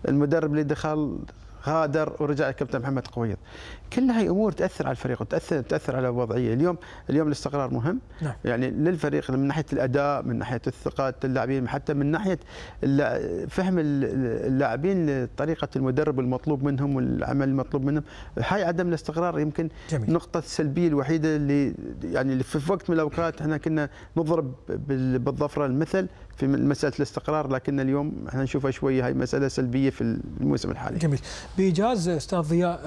المدرب اللي دخل غادر ورجع الكابتن محمد قويض. كل هاي امور تاثر على الفريق وتاثر على الوضعيه. اليوم الاستقرار مهم، نعم، يعني للفريق من ناحيه الاداء، من ناحيه الثقه اللاعبين، حتى من ناحيه فهم اللاعبين لطريقه المدرب المطلوب منهم والعمل المطلوب منهم. هاي عدم الاستقرار يمكن النقطه السلبيه الوحيده اللي يعني في وقت من الاوقات احنا كنا نضرب بالظفره المثل في مساله الاستقرار، لكن اليوم احنا نشوفها شويه هاي مساله سلبيه في الموسم الحالي. جميل. بإيجاز استاذ ضياء،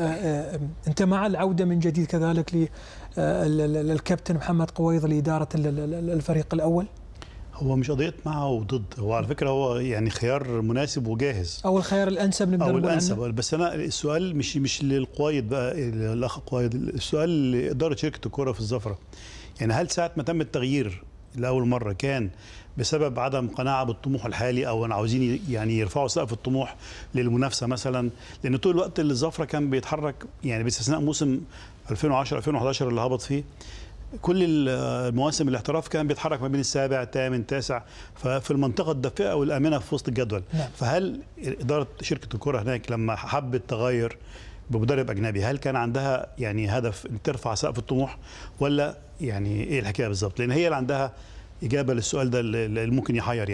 انت مع العوده من جديد كذلك للكابتن محمد قويض لاداره الفريق الاول؟ هو مش قضيه مع وضد، هو على فكره هو يعني خيار مناسب وجاهز، او الخيار الانسب للمدرب الانسب. بس انا السؤال مش للقويض بقى، الاخ قويض، السؤال لاداره شركه الكره في الظفره، يعني هل ساعه ما تم التغيير لاول مره كان بسبب عدم قناعه بالطموح الحالي، او عاوزين يعني يرفعوا سقف الطموح للمنافسه مثلا؟ لان طول الوقت اللي الظفره كان بيتحرك يعني باستثناء موسم 2010 2011 اللي هبط فيه، كل المواسم الاحتراف كان بيتحرك ما بين السابع الثامن التاسع، ففي المنطقه الدافئه والامنه في وسط الجدول. فهل اداره شركه الكره هناك لما حبت تغير بمدرب اجنبي، هل كان عندها يعني هدف ان ترفع سقف الطموح، ولا يعني ايه الحكايه بالظبط؟ لان هي اللي عندها إجابة للسؤال ده اللي ممكن يحير.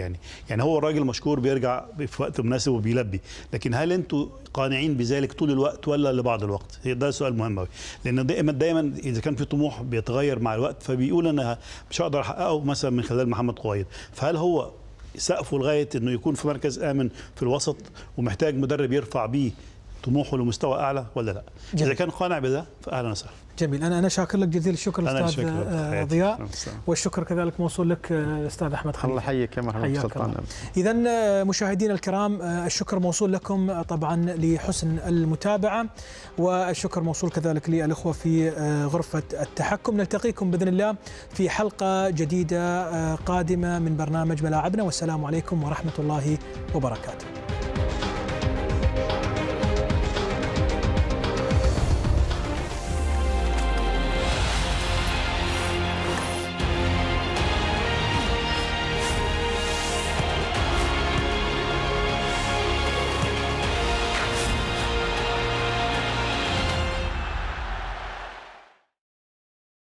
يعني هو الراجل مشكور بيرجع في وقت مناسب وبيلبي، لكن هل أنتوا قانعين بذلك طول الوقت ولا لبعض الوقت؟ ده سؤال مهم أوي، لأن دايما إذا كان في طموح بيتغير مع الوقت، فبيقول أنا مش هقدر أحققه مثلا من خلال محمد قويض، فهل هو سقفه لغايه انه يكون في مركز امن في الوسط، ومحتاج مدرب يرفع بيه طموحه لمستوى اعلى ولا لا؟ جميل. اذا كان قانع بده فاهلا وسهلا. جميل، انا شاكر لك جزيل الشكر استاذ ضياء، والشكر كذلك موصول لك استاذ احمد خليفة. الله يحييك يا مرحبا سلطان. اذا مشاهدينا الكرام، الشكر موصول لكم طبعا لحسن المتابعه، والشكر موصول كذلك للاخوه في غرفه التحكم. نلتقيكم باذن الله في حلقه جديده قادمه من برنامج ملاعبنا، والسلام عليكم ورحمه الله وبركاته.